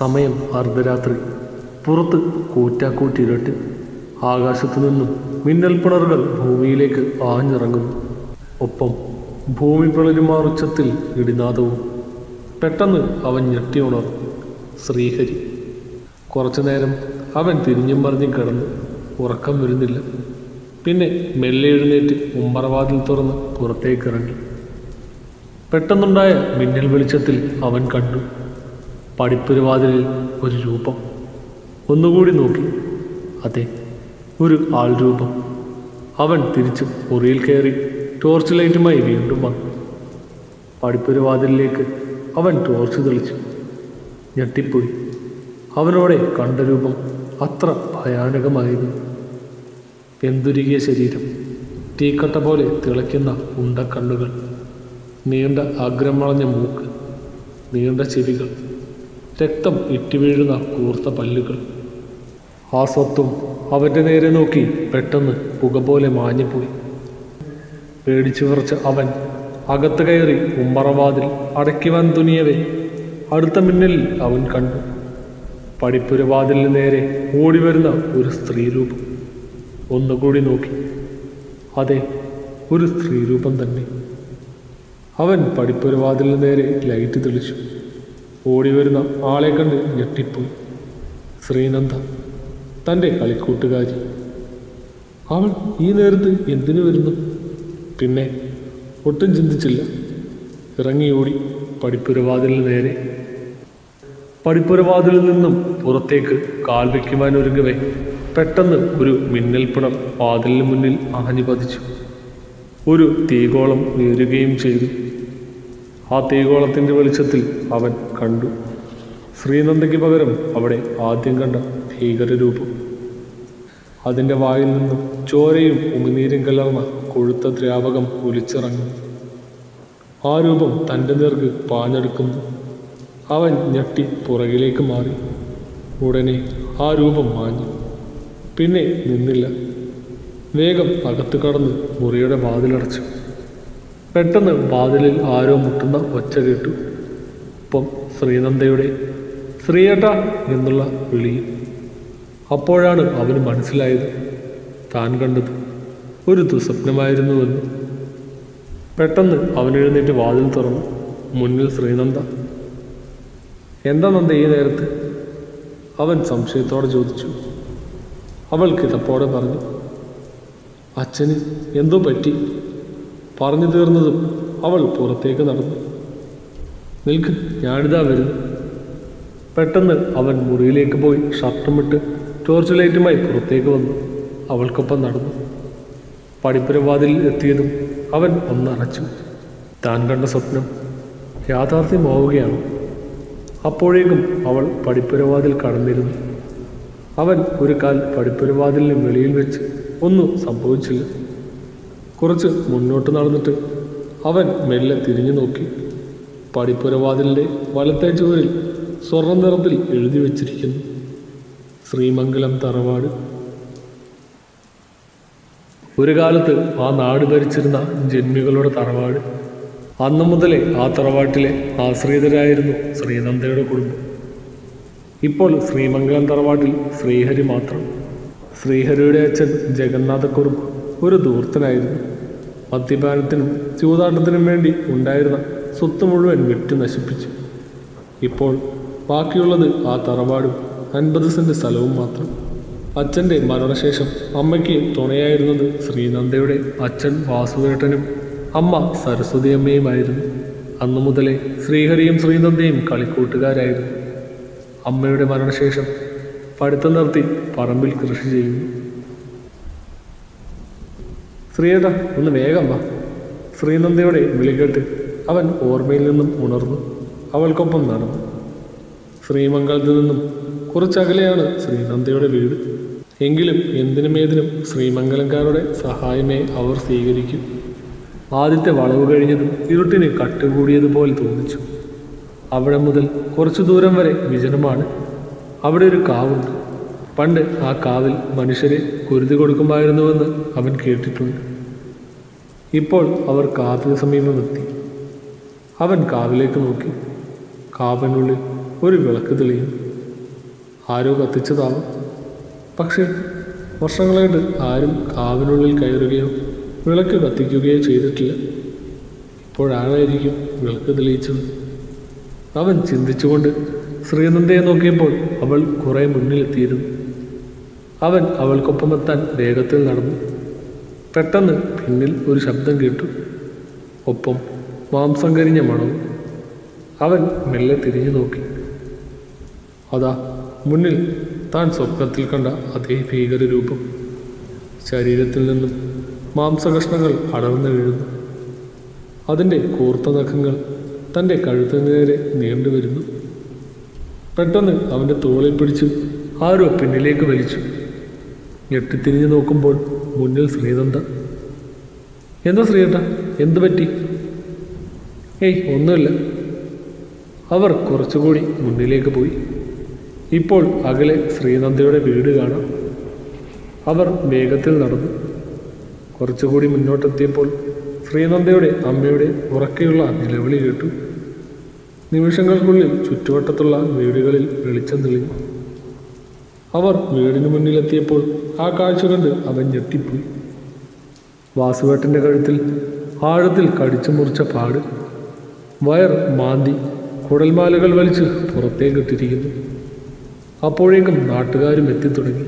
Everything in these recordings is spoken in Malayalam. സമയം അർദ്ധരാത്രി. പുറത്ത് കൂറ്റാക്കൂറ്റിരുട്ട്. ആകാശത്തു നിന്നും മിന്നൽപ്പിണറുകൾ ഭൂമിയിലേക്ക് ആഞ്ഞിറങ്ങുന്നു. ഒപ്പം ഭൂമി പിളരുമാർ ഉച്ചത്തിൽ ഇടിനാദവും. പെട്ടെന്ന് അവൻ ഞെട്ടി ഉണർന്നു. ശ്രീഹരി. കുറച്ചുനേരം അവൻ തിരിഞ്ഞും മറിഞ്ഞും കിടന്നു. ഉറക്കം വരുന്നില്ല. പിന്നെ മെല്ലെ എഴുന്നേറ്റ് ഉമ്മറവാതിൽ തുറന്ന് പുറത്തേക്കിറങ്ങി. പെട്ടെന്നുണ്ടായ മിന്നൽ വെളിച്ചത്തിൽ അവൻ കണ്ടു പടിപ്പുരവാതിലിൽ ഒരു രൂപം. ഒന്നുകൂടി നോക്കി. അതെ, ഒരു ആൾ രൂപം. അവൻ തിരിച്ച് മുറിയിൽ കയറി ടോർച്ച് ലൈറ്റുമായി വീണ്ടും വന്നു. പടിപ്പുരവാതിലിലേക്ക് അവൻ ടോർച്ച് തെളിച്ചു. ഞെട്ടിപ്പോയി. അവനോടെ കണ്ട രൂപം അത്ര ഭയാനകമായിരുന്നു. പെന്തുരുകിയ ശരീരം, തീക്കട്ട പോലെ തിളയ്ക്കുന്ന ഉണ്ടക്കണ്ണുകൾ, നീണ്ട അഗ്രമളഞ്ഞ മൂക്ക്, നീണ്ട ചെവികൾ, രക്തം ഇറ്റുവീഴുന്ന കൂർത്ത പല്ലുകൾ. ആ സ്വത്വം അവൻ്റെ നേരെ നോക്കി പെട്ടെന്ന് പുക പോലെ മാഞ്ഞുപോയി. പേടിച്ചു വിറച്ച അവൻ അകത്ത് കയറി ഉമ്മറവാതിൽ അടയ്ക്കുവാൻ തുനിയവേ അടുത്ത മിന്നലിൽ അവൻ കണ്ടു പടിപ്പുരവാതിലിന് നേരെ ഓടിവരുന്ന ഒരു സ്ത്രീരൂപം. ഒന്നുകൂടി നോക്കി. അതെ, ഒരു സ്ത്രീരൂപം തന്നെ. അവൻ പടിപ്പുരവാതിലിന് നേരെ ലൈറ്റ് തെളിച്ചു. ഓടിവരുന്ന ആളെ കണ്ട് ഞെട്ടിപ്പോയി. ശ്രീനന്ദ, തൻ്റെ കളിക്കൂട്ടുകാരി. അവൾ ഈ നേരത്ത് എന്തിനു വരുന്നു? പിന്നെ ഒട്ടും ചിന്തിച്ചില്ല. ഇറങ്ങിയോടി പടിപ്പുരവാതിലിന് നേരെ. പടിപ്പുരവാതിലിൽ നിന്നും പുറത്തേക്ക് കാൽ വയ്ക്കുവാൻ ഒരുങ്ങവേ പെട്ടെന്ന് ഒരു മിന്നൽപ്പിണർ വാതിലിന് മുന്നിൽ ആഞ്ഞു പതിച്ചു. ഒരു തീകോളം ഉയരുകയും ചെയ്തു. ആ തീകോളത്തിൻ്റെ വെളിച്ചത്തിൽ അവൻ കണ്ടു ശ്രീനന്ദയ്ക്ക് പകരം അവിടെ ആദ്യം കണ്ട ഭീകരരൂപം. അതിൻ്റെ വായിൽ നിന്നും ചോരയും ഉമിനീരും കലർന്ന കൊഴുത്ത ദ്രാവകം ഒലിച്ചിറങ്ങി. ആ രൂപം തൻ്റെ നേർക്ക് പാഞ്ഞെടുക്കുന്നു. അവൻ ഞെട്ടി പുറകിലേക്ക് മാറി. ഉടനെ ആ രൂപം മാഞ്ഞു. പിന്നെ നിന്നില്ല. വേഗം അകത്ത് കടന്ന് മുറിയുടെ വാതിലടച്ചു. പെട്ടെന്ന് വാതിലിൽ ആരോ മുട്ടുന്ന ഒച്ച കേട്ടു. ഒപ്പം ശ്രീനന്ദയുടെ ശ്രീയേട്ട എന്നുള്ള വിളിയും. അപ്പോഴാണ് അവന് മനസ്സിലായത് താൻ കണ്ടത് ഒരു ദുസ്വപ്നമായിരുന്നുവെന്ന്. പെട്ടെന്ന് അവനെഴുന്നേറ്റ് വാതിൽ തുറന്നു. മുന്നിൽ ശ്രീനന്ദ. എന്താ നന്ദ ഈ നേരത്ത്? അവൻ സംശയത്തോടെ ചോദിച്ചു. അവൾ കിതപ്പോടെ പറഞ്ഞു, അച്ഛന് എന്തോ പറ്റി. പറഞ്ഞു തീർന്നതും അവൾ പുറത്തേക്ക് നടന്നു. നിൽക്ക്, ഞാനിതാ വരുന്നു. പെട്ടെന്ന് അവൻ മുറിയിലേക്ക് പോയി ഷർട്ടുമിട്ട് ടോർച്ച് ലൈറ്റുമായി പുറത്തേക്ക് വന്നു. അവൾക്കൊപ്പം നടന്നു. പടിപ്പുരവാതിലിൽ എത്തിയതും അവൻ ഒന്നറച്ചു. താൻ കണ്ട സ്വപ്നം യാഥാർത്ഥ്യമാവുകയാണ്. അപ്പോഴേക്കും അവൾ പടിപ്പുരവാതിൽ കടന്നിരുന്നു. അവൻ ഒരു കാൽ പടിപ്പുരവാതിലിന് വെളിയിൽ വെച്ച്. ഒന്നും സംഭവിച്ചില്ല. കുറച്ച് മുന്നോട്ട് നടന്നിട്ട് അവൻ മെല്ലെ തിരിഞ്ഞു നോക്കി. പടിപ്പുരവാതിലിൻ്റെ വലത്തെ ചുവരിൽ സ്വർണ്ണ നിറത്തിൽ എഴുതി വച്ചിരിക്കുന്നു, ശ്രീമംഗലം തറവാട്. ഒരു കാലത്ത് ആ നാട് ഭരിച്ചിരുന്ന ജന്മികളുടെ തറവാട്. അന്നു മുതലേ ആ തറവാട്ടിലെ ആശ്രിതരായിരുന്നു ശ്രീനന്ദയുടെ കുടുംബം. ഇപ്പോൾ ശ്രീമംഗലം തറവാട്ടിൽ ശ്രീഹരി മാത്രം. ശ്രീഹരിയുടെ അച്ഛൻ ജഗന്നാഥക്കുറുപ്പ് ഒരു ദൂർത്തനായിരുന്നു. മദ്യപാനത്തിനും ചൂതാട്ടത്തിനും വേണ്ടി ഉണ്ടായിരുന്ന സ്വത്ത് മുഴുവൻ വിറ്റു നശിപ്പിച്ചു. ഇപ്പോൾ ബാക്കിയുള്ളത് ആ തറവാടും 50 സെൻറ്റ് സ്ഥലവും മാത്രം. അച്ഛൻ്റെ മരണശേഷം അമ്മയ്ക്ക് തുണയായിരുന്നത് ശ്രീനന്ദയുടെ അച്ഛൻ വാസുവേട്ടനും അമ്മ സരസ്വതിയമ്മയുമായിരുന്നു. അന്നു മുതലേ ശ്രീഹരിയും ശ്രീനന്ദയും കളിക്കൂട്ടുകാരായിരുന്നു. അമ്മയുടെ മരണശേഷം പഠിത്തം നിർത്തി പറമ്പിൽ കൃഷി ചെയ്യുന്നു. ശ്രീയേട്ട ഒന്ന് വേഗം വാ. ശ്രീനന്ദയുടെ വിളികേട്ട് അവൻ ഓർമ്മയിൽ നിന്നും ഉണർന്നു. അവൾക്കൊപ്പം നടന്നു. ശ്രീമംഗലത്തു നിന്നും കുറച്ചകലെയാണ് ശ്രീനന്ദയുടെ വീട്. എങ്കിലും എന്തിനുമേതിനും ശ്രീമംഗലംകാരുടെ സഹായമേ അവർ സ്വീകരിക്കും. ആദ്യത്തെ വളവ് കഴിഞ്ഞതും ഇരുട്ടിന് കട്ടുകൂടിയതുപോലെ തോന്നിച്ചു. അവിടെ മുതൽ കുറച്ചു ദൂരം വരെ വിജനമാണ്. അവിടെ ഒരു കാവുണ്ട്. പണ്ട് ആ കാവിൽ മനുഷ്യരെ കുരുതി കൊടുക്കുമായിരുന്നുവെന്ന് അവൻ കേട്ടിട്ടുണ്ട്. ഇപ്പോൾ അവർ കാവിന് സമീപമെത്തി. അവൻ കാവിലേക്ക് നോക്കി. കാവിനുള്ളിൽ ഒരു വിളക്ക് തെളിയും. ആരോ കത്തിച്ചതാവാം. പക്ഷേ വർഷങ്ങളായിട്ട് ആരും കാവിനുള്ളിൽ കയറുകയോ വിളക്ക് കത്തിക്കുകയോ ചെയ്തിട്ടില്ല. ഇപ്പോഴാണായിരിക്കും വിളക്ക് തെളിയിച്ചത്. അവൻ ചിന്തിച്ചുകൊണ്ട് ശ്രീനന്ദയെ നോക്കിയപ്പോൾ അവൾ കുറേ മുന്നിലെത്തിയിരുന്നു. അവൻ അവൾക്കൊപ്പമെത്താൻ വേഗത്തിൽ നടന്നു. പെട്ടെന്ന് പിന്നിൽ ഒരു ശബ്ദം കേട്ടു, ഒപ്പം മാംസം കരിഞ്ഞ മണവും. അവൻ മെല്ലെ തിരിഞ്ഞു നോക്കി. അതാ മുന്നിൽ താൻ സ്വപ്നത്തിൽ കണ്ട അതേ ഭീകരരൂപം. ശരീരത്തിൽ നിന്നും മാംസകഷ്ണങ്ങൾ അടർന്നു വീഴുന്നു. അതിൻ്റെ കൂർത്ത നഖങ്ങൾ തൻ്റെ കഴുത്തിന് നേരെ നീണ്ടുവരുന്നു. പെട്ടെന്ന് അവൻ്റെ തോളിൽ പിടിച്ച് ആരോ പിന്നിലേക്ക് വലിച്ചു. ഞെട്ടിത്തിരിഞ്ഞു നോക്കുമ്പോൾ മുന്നിൽ ശ്രീനന്ദ. എന്താ ശ്രീയേട്ടാ, എന്തു പറ്റി? ഏയ് ഒന്നുമില്ല. അവർ കുറച്ചുകൂടി മുന്നിലേക്ക് പോയി. ഇപ്പോൾ അകലെ ശ്രീനന്ദയുടെ വീട് കാണാം. അവർ വേഗത്തിൽ നടന്നു. കുറച്ചുകൂടി മുന്നോട്ടെത്തിയപ്പോൾ ശ്രീനന്ദയുടെ അമ്മയുടെ ഉറക്കെയുള്ള നിലവിളി കേട്ടു. നിമിഷങ്ങൾക്കുള്ളിൽ ചുറ്റുവട്ടത്തുള്ള വീടുകളിൽ വെളിച്ചം തെളിഞ്ഞു. അവർ വീടിന് മുന്നിലെത്തിയപ്പോൾ ആ കാഴ്ച കണ്ട് അവൻ ഞെട്ടിപ്പോയി. വാസുവേട്ടൻ്റെ കഴുത്തിൽ ആഴത്തിൽ കടിച്ചു മുറിച്ച പാട്, വയർ മാന്തി കുടൽമാലകൾ വലിച്ച് പുറത്തേക്കിട്ടിരിക്കുന്നു. അപ്പോഴേക്കും നാട്ടുകാരും എത്തിത്തുടങ്ങി.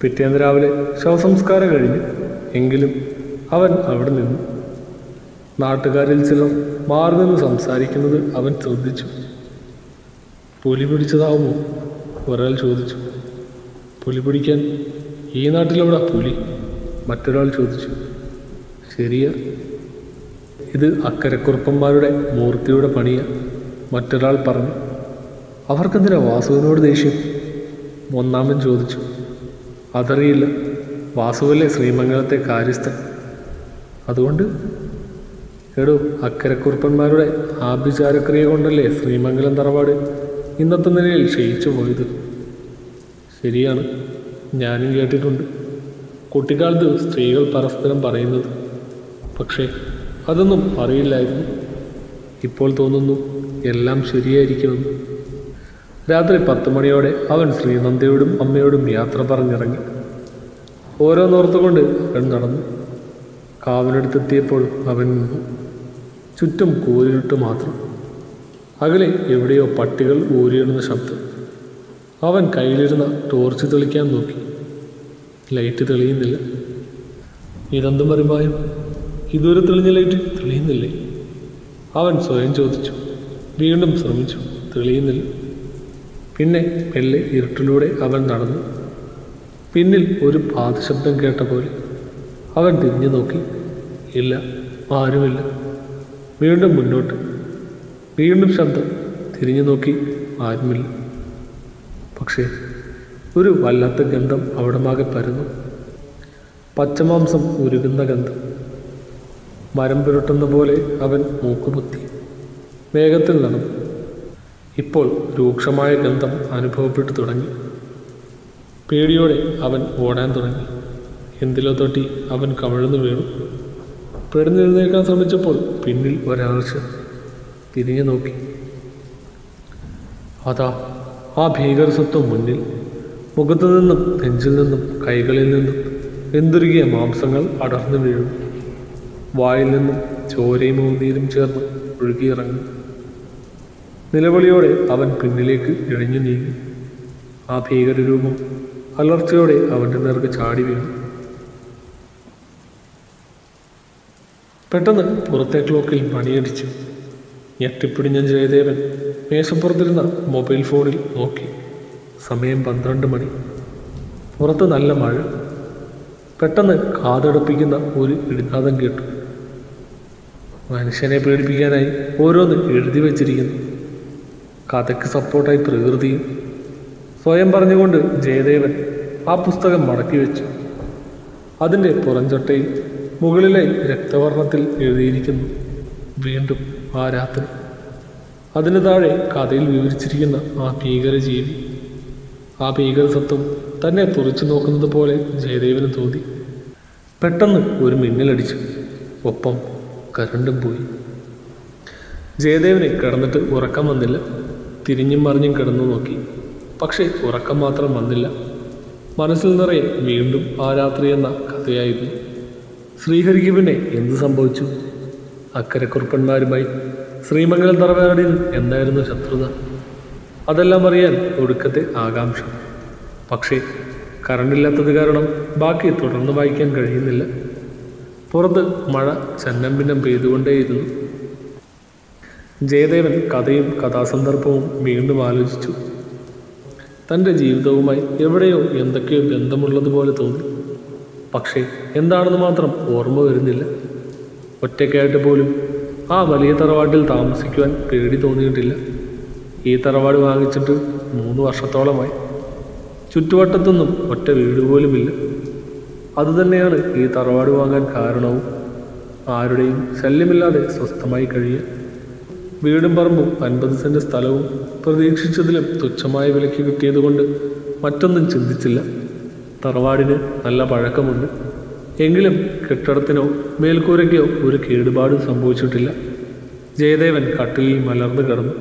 പിറ്റേന്ന് രാവിലെ ശവസംസ്കാരം കഴിഞ്ഞു. എങ്കിലും അവൻ അവിടെ നിന്നു. നാട്ടുകാരിൽ ചിലർ മാറി നിന്ന് സംസാരിക്കുന്നത് അവൻ ശ്രദ്ധിച്ചു. പുലി പിടിച്ചതാവുമോ? ഒരാൾ ചോദിച്ചു. പുലി പിടിക്കാൻ ഈ നാട്ടിലെവിടെ പുലി? മറ്റൊരാൾ ചോദിച്ചു. ശരിയാ, ഇത് അക്കരക്കുറുപ്പന്മാരുടെ മൂർത്തിയുടെ പണിയാണ്, മറ്റൊരാൾ പറഞ്ഞു. അവർക്കെന്തിനാ വാസുവിനോട് ദേഷ്യം? ഒന്നാമൻ ചോദിച്ചു. അതറിയില്ല, വാസുവല്ലേ ശ്രീമംഗലത്തെ കാര്യസ്ഥൻ. അതുകൊണ്ട്? എടോ, അക്കരക്കുറുപ്പന്മാരുടെ ആഭിചാരക്രിയ കൊണ്ടല്ലേ ശ്രീമംഗലം തറവാട് ഇന്നത്തെ നിലയിൽ ക്ഷയിച്ചു പോയത്. ശരിയാണ്, ഞാനും കേട്ടിട്ടുണ്ട് കുട്ടിക്കാലത്ത് സ്ത്രീകൾ പരസ്പരം പറയുന്നത്. പക്ഷേ അതൊന്നും അറിയില്ലായിരുന്നു. ഇപ്പോൾ തോന്നുന്നു എല്ലാം ശരിയായിരിക്കുമെന്ന്. രാത്രി 10 മണിയോടെ അവൻ ശ്രീനന്ദയോടും അമ്മയോടും യാത്ര പറഞ്ഞിറങ്ങി. ഓരോന്നോർത്തുകൊണ്ട് അവൻ നടന്നു. കാവിനടുത്തെത്തിയപ്പോൾ അവൻ നിന്നു. ചുറ്റും കൂരിരുട്ട് മാത്രം. അകലെ എവിടെയോ പട്ടികൾ ഊരിയിടുന്ന ശബ്ദം. അവൻ കയ്യിലിരുന്ന ടോർച്ച് തെളിക്കാൻ നോക്കി. ലൈറ്റ് തെളിയുന്നില്ല. ഇതെന്തും വരുമായും, ഇതുവരെ തെളിഞ്ഞ ലൈറ്റ് തെളിയുന്നില്ലേ? അവൻ സ്വയം ചോദിച്ചു. വീണ്ടും ശ്രമിച്ചു, തെളിയുന്നില്ല. പിന്നെ മെല്ലെ ഇരുട്ടിലൂടെ അവൻ നടന്നു. പിന്നിൽ ഒരു പാദശബ്ദം കേട്ട പോലെ. അവൻ തിരിഞ്ഞു നോക്കി. ഇല്ല, ആരുമില്ല. വീണ്ടും മുന്നോട്ട്. വീണ്ടും ശബ്ദം. തിരിഞ്ഞു നോക്കി, ആരുമില്ല. പക്ഷേ ഒരു വല്ലാത്ത ഗന്ധം അവിടമാകെ പരന്നു. പച്ചമാംസം ഉരുകുന്ന ഗന്ധം. മരം പുരട്ടുന്ന പോലെ അവൻ മൂക്കുപൊത്തി വേഗത്തിൽ നടന്നു. ഇപ്പോൾ രൂക്ഷമായ ഗന്ധം അനുഭവപ്പെട്ടു തുടങ്ങി. പേടിയോടെ അവൻ ഓടാൻ തുടങ്ങി. എന്തിലോ തൊട്ടി അവൻ കമിഴ്ന്നു വീണു. പെടുന്നെഴുന്നേക്കാൻ ശ്രമിച്ചപ്പോൾ പിന്നിൽ ഒരാഴ്ച. തിരിഞ്ഞു നോക്കി. അതാ ആ ഭീകരസത്വം മുന്നിൽ. മുഖത്തു നിന്നും നെഞ്ചിൽ നിന്നും കൈകളിൽ നിന്നും വെന്തുരുകിയ മാംസങ്ങൾ അടർന്നു വീഴും. വായിൽ നിന്നും ചോരയും ഊന്നീരും ചേർന്ന് ഒഴുകിയിറങ്ങി. നിലവിളിയോടെ അവൻ പിന്നിലേക്ക് ഇഴഞ്ഞു നീങ്ങി. ആ ഭീകരരൂപം അലർച്ചയോടെ അവൻ്റെ നേർക്ക് ചാടി വീണു. പെട്ടെന്ന് പുറത്തെ ക്ലോക്കിൽ പണിയടിച്ചു. ഞെട്ടിപ്പിടിഞ്ഞ ജയദേവൻ മേശപ്പുറത്തിരുന്ന മൊബൈൽ ഫോണിൽ നോക്കി. സമയം 12 മണി. പുറത്ത് നല്ല മഴ. പെട്ടെന്ന് കാതടപ്പിക്കുന്ന ഒരു ഇടിനാദം കേട്ടു. മനുഷ്യനെ പേടിപ്പിക്കാനായി ഓരോന്ന് എഴുതി വച്ചിരിക്കുന്നു. കഥയ്ക്ക് സപ്പോർട്ടായി പ്രകൃതിയും. സ്വയം പറഞ്ഞുകൊണ്ട് ജയദേവൻ ആ പുസ്തകം മടക്കി വെച്ചു. അതിൻ്റെ പുറംചട്ടയിൽ മുകളിലെ രക്തവർണ്ണത്തിൽ എഴുതിയിരിക്കുന്നു, വീണ്ടും ആ രാത്രി. അതിന് താഴെ കഥയിൽ വിവരിച്ചിരിക്കുന്ന ആ ഭീകരജീവി, ആ ഭീകരസത്വം തന്നെ തുറച്ചു നോക്കുന്നത് പോലെ ജയദേവന് തോന്നി. പെട്ടെന്ന് ഒരു മിന്നലടിച്ചു. ഒപ്പം കരണ്ടും പോയി. ജയദേവന് കിടന്നിട്ട് ഉറക്കം വന്നില്ല. തിരിഞ്ഞും മറിഞ്ഞും കിടന്നു നോക്കി. പക്ഷേ ഉറക്കം മാത്രം വന്നില്ല. മനസ്സിൽ നിറയെ വീണ്ടും ആ രാത്രി എന്ന കഥയായിരുന്നു. ശ്രീഹരിക്ക് പിന്നെ എന്ത് സംഭവിച്ചു? അക്കരക്കുറുപ്പന്മാരുമായി ശ്രീമംഗലം തറവാടിൽ എന്തായിരുന്നു ശത്രുത? അതെല്ലാം അറിയാൻ ഒടുക്കത്തെ ആകാംക്ഷ. പക്ഷേ കറണ്ടില്ലാത്തത് കാരണം ബാക്കി തുടർന്ന് വായിക്കാൻ കഴിയുന്നില്ല. പുറത്ത് മഴ ചന്നമ്പിന്നം പെയ്തുകൊണ്ടേയിരുന്നു. ജയദേവൻ കഥയും കഥാസന്ദർഭവും വീണ്ടും ആലോചിച്ചു. തൻ്റെ ജീവിതവുമായി എവിടെയോ എന്തൊക്കെയോ ബന്ധമുള്ളതുപോലെ തോന്നി. പക്ഷേ എന്താണെന്ന് മാത്രം ഓർമ്മ വരുന്നില്ല. ഒറ്റയ്ക്കായിട്ട് പോലും ആ വലിയ തറവാട്ടിൽ താമസിക്കുവാൻ പേടി തോന്നിയിട്ടില്ല. ഈ തറവാട് വാങ്ങിച്ചിട്ട് 3 വർഷത്തോളമായി. ചുറ്റുവട്ടത്തൊന്നും ഒറ്റ വീട് പോലുമില്ല. അതുതന്നെയാണ് ഈ തറവാട് വാങ്ങാൻ കാരണവും. ആരുടെയും ശല്യമില്ലാതെ സ്വസ്ഥമായി കഴിയുക. വീടും പറമ്പും 50 സെൻറ്റ് സ്ഥലവും പ്രതീക്ഷിച്ചതിലും തുച്ഛമായ വിലയ്ക്ക് കിട്ടിയതുകൊണ്ട് മറ്റൊന്നും ചിന്തിച്ചില്ല. തറവാടിന് നല്ല പഴക്കമുണ്ട്. എങ്കിലും കെട്ടിടത്തിനോ മേൽക്കൂരയ്ക്കോ ഒരു കേടുപാടും സംഭവിച്ചിട്ടില്ല. ജയദേവൻ കട്ടിലിൽ മലർന്നു കിടന്നു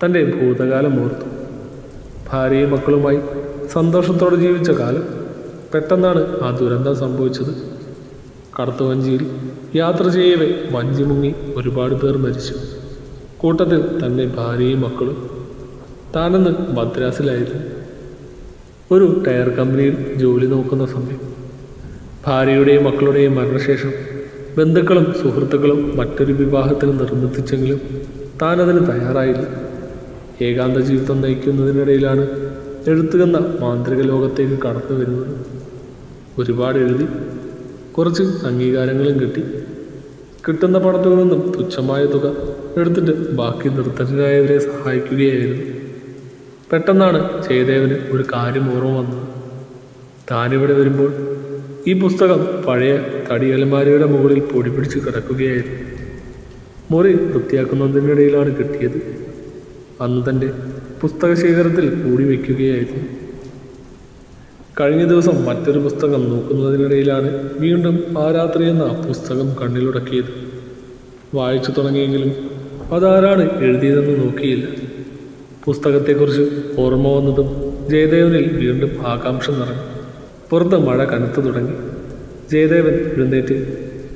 തൻ്റെ ഭൂതകാലം ഓർത്തു. ഭാര്യയും മക്കളുമായി സന്തോഷത്തോടെ ജീവിച്ച കാലം. പെട്ടെന്നാണ് ആ ദുരന്തം സംഭവിച്ചത്. കടത്തുവഞ്ചിയിൽ യാത്ര ചെയ്യവേ വഞ്ചി മുങ്ങി ഒരുപാട് പേർ മരിച്ചു. കൂട്ടത്തിൽ തൻ്റെ ഭാര്യയും മക്കളും. താനെന്ന് മദ്രാസിലായിരുന്നു. ഒരു ടയർ കമ്പനിയിൽ ജോലി നോക്കുന്ന സമയം. ഭാര്യയുടെയും മക്കളുടെയും മരണശേഷം ബന്ധുക്കളും സുഹൃത്തുക്കളും മറ്റൊരു വിവാഹത്തിന് നിർബന്ധിച്ചെങ്കിലും താനതിന് തയ്യാറായില്ല. ഏകാന്ത ജീവിതം നയിക്കുന്നതിനിടയിലാണ് എഴുത്തുകെന്ന മാന്ത്രിക ലോകത്തേക്ക് കടന്നു വരുന്നത്. ഒരുപാട് എഴുതി, കുറച്ച് അംഗീകാരങ്ങളും കിട്ടി. കിട്ടുന്ന പണത്തിൽ നിന്നും തുച്ഛമായ തുക എടുത്തിട്ട് ബാക്കി നിർത്തരായവരെ സഹായിക്കുകയായിരുന്നു. പെട്ടെന്നാണ് ജയദേവന് ഒരു കാര്യം ഓർമ്മ വന്നത്. താനിവിടെ വരുമ്പോൾ ഈ പുസ്തകം പഴയ തടിയലമാരയുടെ മുകളിൽ പൊടി പിടിച്ച് കിടക്കുകയായിരുന്നു. മുറി വൃത്തിയാക്കുന്നതിനിടയിലാണ് കിട്ടിയത്. അന്ന് തൻ്റെ പുസ്തകശേഖരത്തിൽ കൂടി വയ്ക്കുകയായിരുന്നു. കഴിഞ്ഞ ദിവസം മറ്റൊരു പുസ്തകം നോക്കുന്നതിനിടയിലാണ് വീണ്ടും ആ രാത്രി എന്ന പുസ്തകം കണ്ണിലുടക്കിയത്. വായിച്ചു തുടങ്ങിയെങ്കിലും അതാരാണ് എഴുതിയതെന്ന് നോക്കിയില്ല. പുസ്തകത്തെക്കുറിച്ച് ഓർമ്മ വന്നതും ജയദേവനിൽ വീണ്ടും ആകാംക്ഷ നിറഞ്ഞു. പുറത്ത് മഴ കനത്തു തുടങ്ങി. ജയദേവൻ എഴുന്നേറ്റ്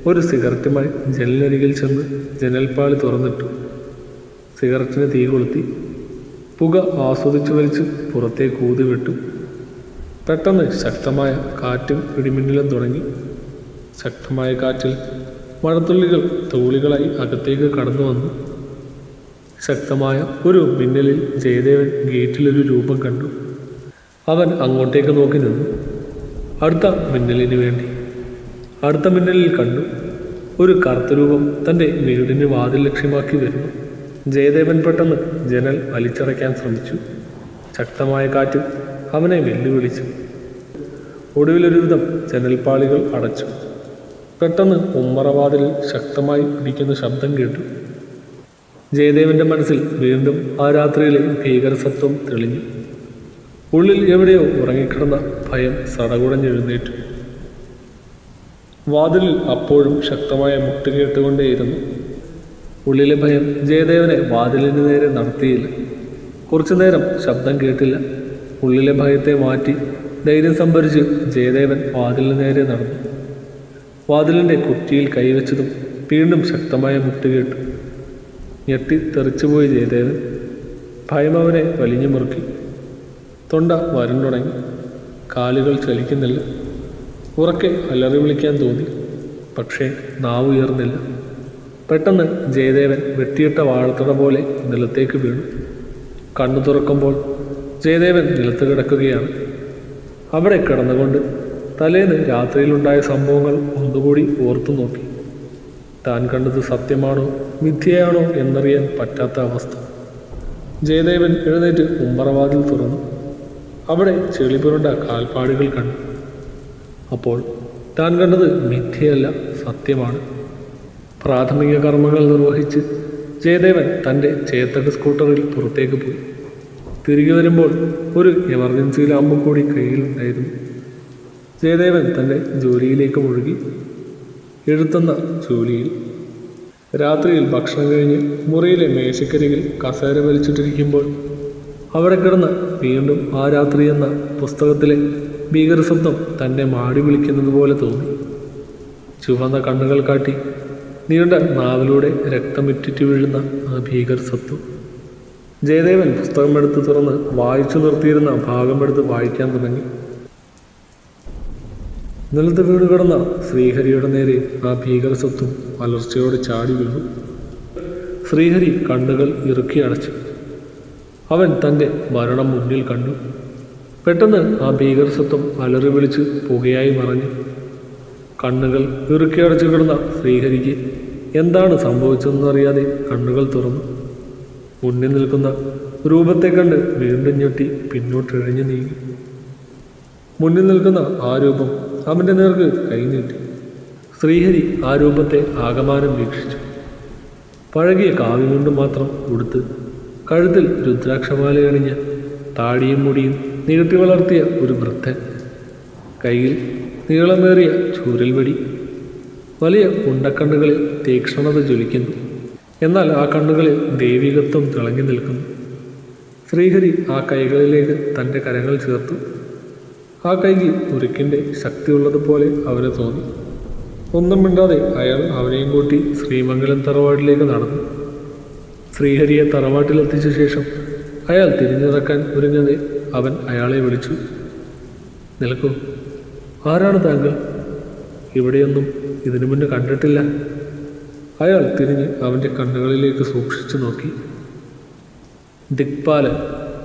ഒരു സിഗരറ്റുമായി ജനലരികിൽ ചെന്ന് ജനൽപ്പാളി തുറന്നിട്ടു. സിഗരറ്റിന് തീ കൊളുത്തി. പുക ആസ്വദിച്ചു വലിച്ച് പുറത്തേക്ക് ഊതി വിട്ടു. പെട്ടെന്ന് ശക്തമായ കാറ്റും ഇടിമിന്നലും തുടങ്ങി. ശക്തമായ കാറ്റിൽ മഴത്തുള്ളികൾ തൂളികളായി അകത്തേക്ക് കടന്നു വന്നു. ശക്തമായ ഒരു മിന്നലിൽ ജയദേവൻ ഗേറ്റിലൊരു രൂപം കണ്ടു. അവൻ അങ്ങോട്ടേക്ക് നോക്കി നിന്നു. അടുത്ത മിന്നലിന് വേണ്ടി. അടുത്ത മിന്നലിൽ കണ്ടു ഒരു കറുത്ത രൂപം തൻ്റെ വീടിന് വാതിൽ ലക്ഷ്യമാക്കി വരുന്നു. ജയദേവൻ പെട്ടെന്ന് ജനൽ വലിച്ചടയ്ക്കാൻ ശ്രമിച്ചു. ശക്തമായ കാറ്റ് അവനെ വെല്ലുവിളിച്ചു. ഒടുവിലൊരുവിധം ജനൽപ്പാളികൾ അടച്ചു. പെട്ടെന്ന് ഉമ്മറവാതിൽ ശക്തമായി പിടിക്കുന്ന ശബ്ദം കേട്ടു. ജയദേവൻ്റെ മനസ്സിൽ വീണ്ടും ആ രാത്രിയിലെ ഭീകരസത്വം തെളിഞ്ഞു. ഉള്ളിൽ എവിടെയോ ഉറങ്ങിക്കിടന്ന ഭയം സടകുടഞ്ഞെഴുന്നേറ്റു. വാതിലിൽ അപ്പോഴും ശക്തമായ മുട്ട് കേട്ടുകൊണ്ടേയിരുന്നു. ഉള്ളിലെ ഭയം ജയദേവനെ വാതിലിന് നേരെ നടത്തിയില്ല. കുറച്ചുനേരം ശബ്ദം കേട്ടില്ല. ഉള്ളിലെ ഭയത്തെ മാറ്റി ധൈര്യം സംഭരിച്ച് ജയദേവൻ വാതിലിന് നേരെ നടന്നു. വാതിലിൻ്റെ കുറ്റിയിൽ കൈവച്ചതും വീണ്ടും ശക്തമായ മുട്ട് കേട്ടു. ഞെട്ടി തെറിച്ചുപോയി ജയദേവൻ. ഭയം അവനെ വലിഞ്ഞു മുറുക്കി. തൊണ്ട വരണ്ടുണങ്ങി. കാലുകൾ ചലിക്കുന്നില്ല. ഉറക്കെ അലറി വിളിക്കാൻ തോന്നി. പക്ഷേ നാവ് ഉയർന്നില്ല. പെട്ടെന്ന് ജയദേവൻ വെട്ടിയിട്ട വാഴത്തട പോലെ നിലത്തേക്ക് വീണു. കണ്ണു തുറക്കുമ്പോൾ ജയദേവൻ നിലത്ത് കിടക്കുകയാണ്. അവിടെ കിടന്നുകൊണ്ട് തലേന്ന് രാത്രിയിലുണ്ടായ സംഭവങ്ങൾ ഒന്നുകൂടി ഓർത്തു നോക്കി. താൻ കണ്ടത് സത്യമാണോ മിഥ്യയാണോ എന്നറിയാൻ പറ്റാത്ത അവസ്ഥ. ജയദേവൻ എഴുന്നേറ്റ് ഉമ്മറവാതിൽ തുറന്നു. അവിടെ ചെളിപുരണ്ട കാൽപ്പാടുകൾ കണ്ടു. അപ്പോൾ താൻ കണ്ടത് മിഥ്യയല്ല, സത്യമാണ്. പ്രാഥമിക കർമ്മങ്ങൾ നിർവഹിച്ച് ജയദേവൻ തൻ്റെ ചേതക സ്കൂട്ടറിൽ പുറത്തേക്ക് പോയി. തിരികെ വരുമ്പോൾ ഒരു എമർജൻസി ലാമ്പ് കൂടി കയ്യിലുണ്ടായിരുന്നു. ജയദേവൻ തൻ്റെ ജോലിയിലേക്ക് മുഴുകി. എഴുതുന്ന ജോലിയിൽ. രാത്രിയിൽ ഭക്ഷണം കഴിഞ്ഞ് മുറിയിലെ മേശക്കരികിൽ കസേര വലിച്ചിട്ടിരിക്കുമ്പോൾ അവിടെ കിടന്ന് വീണ്ടും ആ രാത്രി എന്ന പുസ്തകത്തിലെ ഭീകരശബ്ദം തന്നെ മാടി വിളിക്കുന്നത് പോലെ തോന്നി. ചുവന്ന കണ്ണുകൾ കാട്ടി നീണ്ട നാവിലൂടെ രക്തമിറ്റിറ്റ് വീഴുന്ന ആ ഭീകരശബ്ദം. ജയദേവൻ പുസ്തകമെടുത്ത് തുറന്ന് വായിച്ചു നിർത്തിയിരുന്ന ഭാഗമെടുത്ത് വായിക്കാൻ തുടങ്ങി. നിലത്ത് വീട് കിടന്ന ശ്രീഹരിയുടെ നേരെ ആ ഭീകരശബ്ദം വളർച്ചയോടെ ചാടി വീണു. ശ്രീഹരി കണ്ണുകൾ ഇറുക്കി അടച്ചു. അവൻ തൻ്റെ മരണം മുന്നിൽ കണ്ടു. പെട്ടെന്ന് ആ ഭീകരശബ്ദം അലറി വിളിച്ച് പുകയായി മറഞ്ഞു. കണ്ണുകൾ ഇറുക്കിയടച്ചു കിടന്ന ശ്രീഹരിക്ക് എന്താണ് സംഭവിച്ചതെന്നറിയാതെ കണ്ണുകൾ തുറന്നു. മുന്നിൽ നിൽക്കുന്ന രൂപത്തെ കണ്ട് വീണ്ടും ഞെട്ടി പിന്നോട്ടിഴഞ്ഞു നീങ്ങി. മുന്നിൽ നിൽക്കുന്ന ആ രൂപം അവൻ്റെ നേർക്ക് കൈനീട്ടി. ശ്രീഹരി ആ രൂപത്തെ ആകമാനം വീക്ഷിച്ചു. പഴകിയ കാവ്യം കൊണ്ട് മാത്രം ഉടുത്ത്, കഴുത്തിൽ രുദ്രാക്ഷമാലയണിഞ്ഞ്, താടിയും മുടിയും നീട്ടി വളർത്തിയ ഒരു വൃദ്ധൻ, കയ്യിൽ നീളമേറിയ ചൂരൽവടി, വലിയ ഉണ്ടക്കണ്ണുകളിൽ തീക്ഷ്ണത ജ്വലിക്കുന്നു. എന്നാൽ ആ കണ്ണുകളിൽ ദൈവികത്വം തിളങ്ങി നിൽക്കുന്നു. ശ്രീഹരി ആ കൈകളിലേക്ക് തൻ്റെ കരങ്ങൾ ചേർത്തു. ആ കൈക്ക് ഉരുക്കിൻ്റെ ശക്തിയുള്ളതുപോലെ അവന് തോന്നി. ഒന്നും മിണ്ടാതെ അയാൾ അവനെയും കൂട്ടി ശ്രീമംഗലം തറവാട്ടിലേക്ക് നടന്നു. ശ്രീഹരിയെ തറവാട്ടിലെത്തിച്ച ശേഷം അയാൾ തിരിഞ്ഞിറക്കാൻ ഒരുങ്ങവേ അവൻ അയാളെ വിളിച്ചു. നിൽക്കൂ, ആരാണ് താങ്കൾ? ഇവിടെയൊന്നും ഇതിനു മുന്നേ കണ്ടിട്ടില്ല. അയാൾ തിരിഞ്ഞ് അവൻ്റെ കണ്ണുകളിലേക്ക് സൂക്ഷിച്ചു നോക്കി. ദിക്പാലൻ,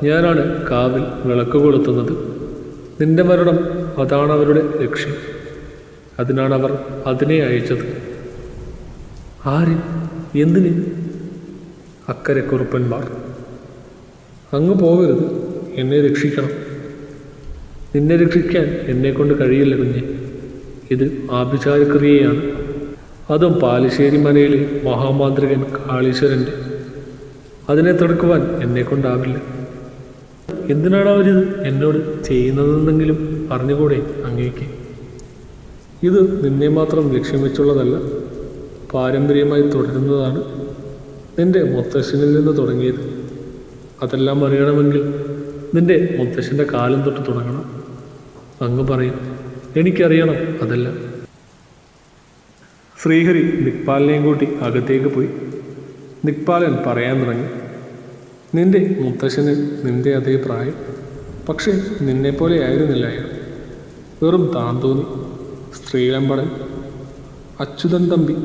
ഞാനാണ് കാവിൽ വിളക്ക് കൊളുത്തുന്നത്. നിന്റെ മരണം അതാണ് അവരുടെ ലക്ഷ്യം. അതിനാണ് അവർ അതിനെ അയച്ചത്. ആര്? എന്തിന്? അക്കരെ കുറുപ്പന്മാർ. അങ്ങ് പോകരുത്, എന്നെ രക്ഷിക്കണം. നിന്നെ രക്ഷിക്കാൻ എന്നെക്കൊണ്ട് കഴിയില്ല കുഞ്ഞെ. ഇത് ആഭിചാരക്രിയയാണ്, അതും പാലിശ്ശേരി മനയിലെ മഹാമാന്ത്രികൻ കാളീശ്വരൻ്റെ. അതിനെ തടുക്കുവാൻ എന്നെക്കൊണ്ടാവില്ല. എന്തിനാണ് അവരിത് എന്നോട് ചെയ്യുന്നതെന്നെങ്കിലും പറഞ്ഞുകൂടെ അങ്ങേക്ക്? ഇത് നിന്നെ മാത്രം ലക്ഷ്യം വെച്ചുള്ളതല്ല, പാരമ്പര്യമായി തുടരുന്നതാണ്. നിന്റെ മുത്തശ്ശനിൽ നിന്ന് തുടങ്ങിയത്. അതെല്ലാം അറിയണമെങ്കിൽ നിന്റെ മുത്തശ്ശൻ്റെ കാലം തൊട്ട് തുടങ്ങണം. അങ്ങ് പറയും, എനിക്കറിയണം അതെല്ലാം. ശ്രീഹരി ദിക്പാലിനെയും കൂട്ടി അകത്തേക്ക് പോയി. ദിക്പാലൻ പറയാൻ തുടങ്ങി. നിന്റെ മുത്തശ്ശന് നിന്റെ അതേ പ്രായം, പക്ഷേ നിന്നെപ്പോലെ ആയിരുന്നില്ല അയാൾ. വെറും താന്തോന്നി, സ്ത്രീലമ്പടൻ. അച്യുതൻ തമ്പി,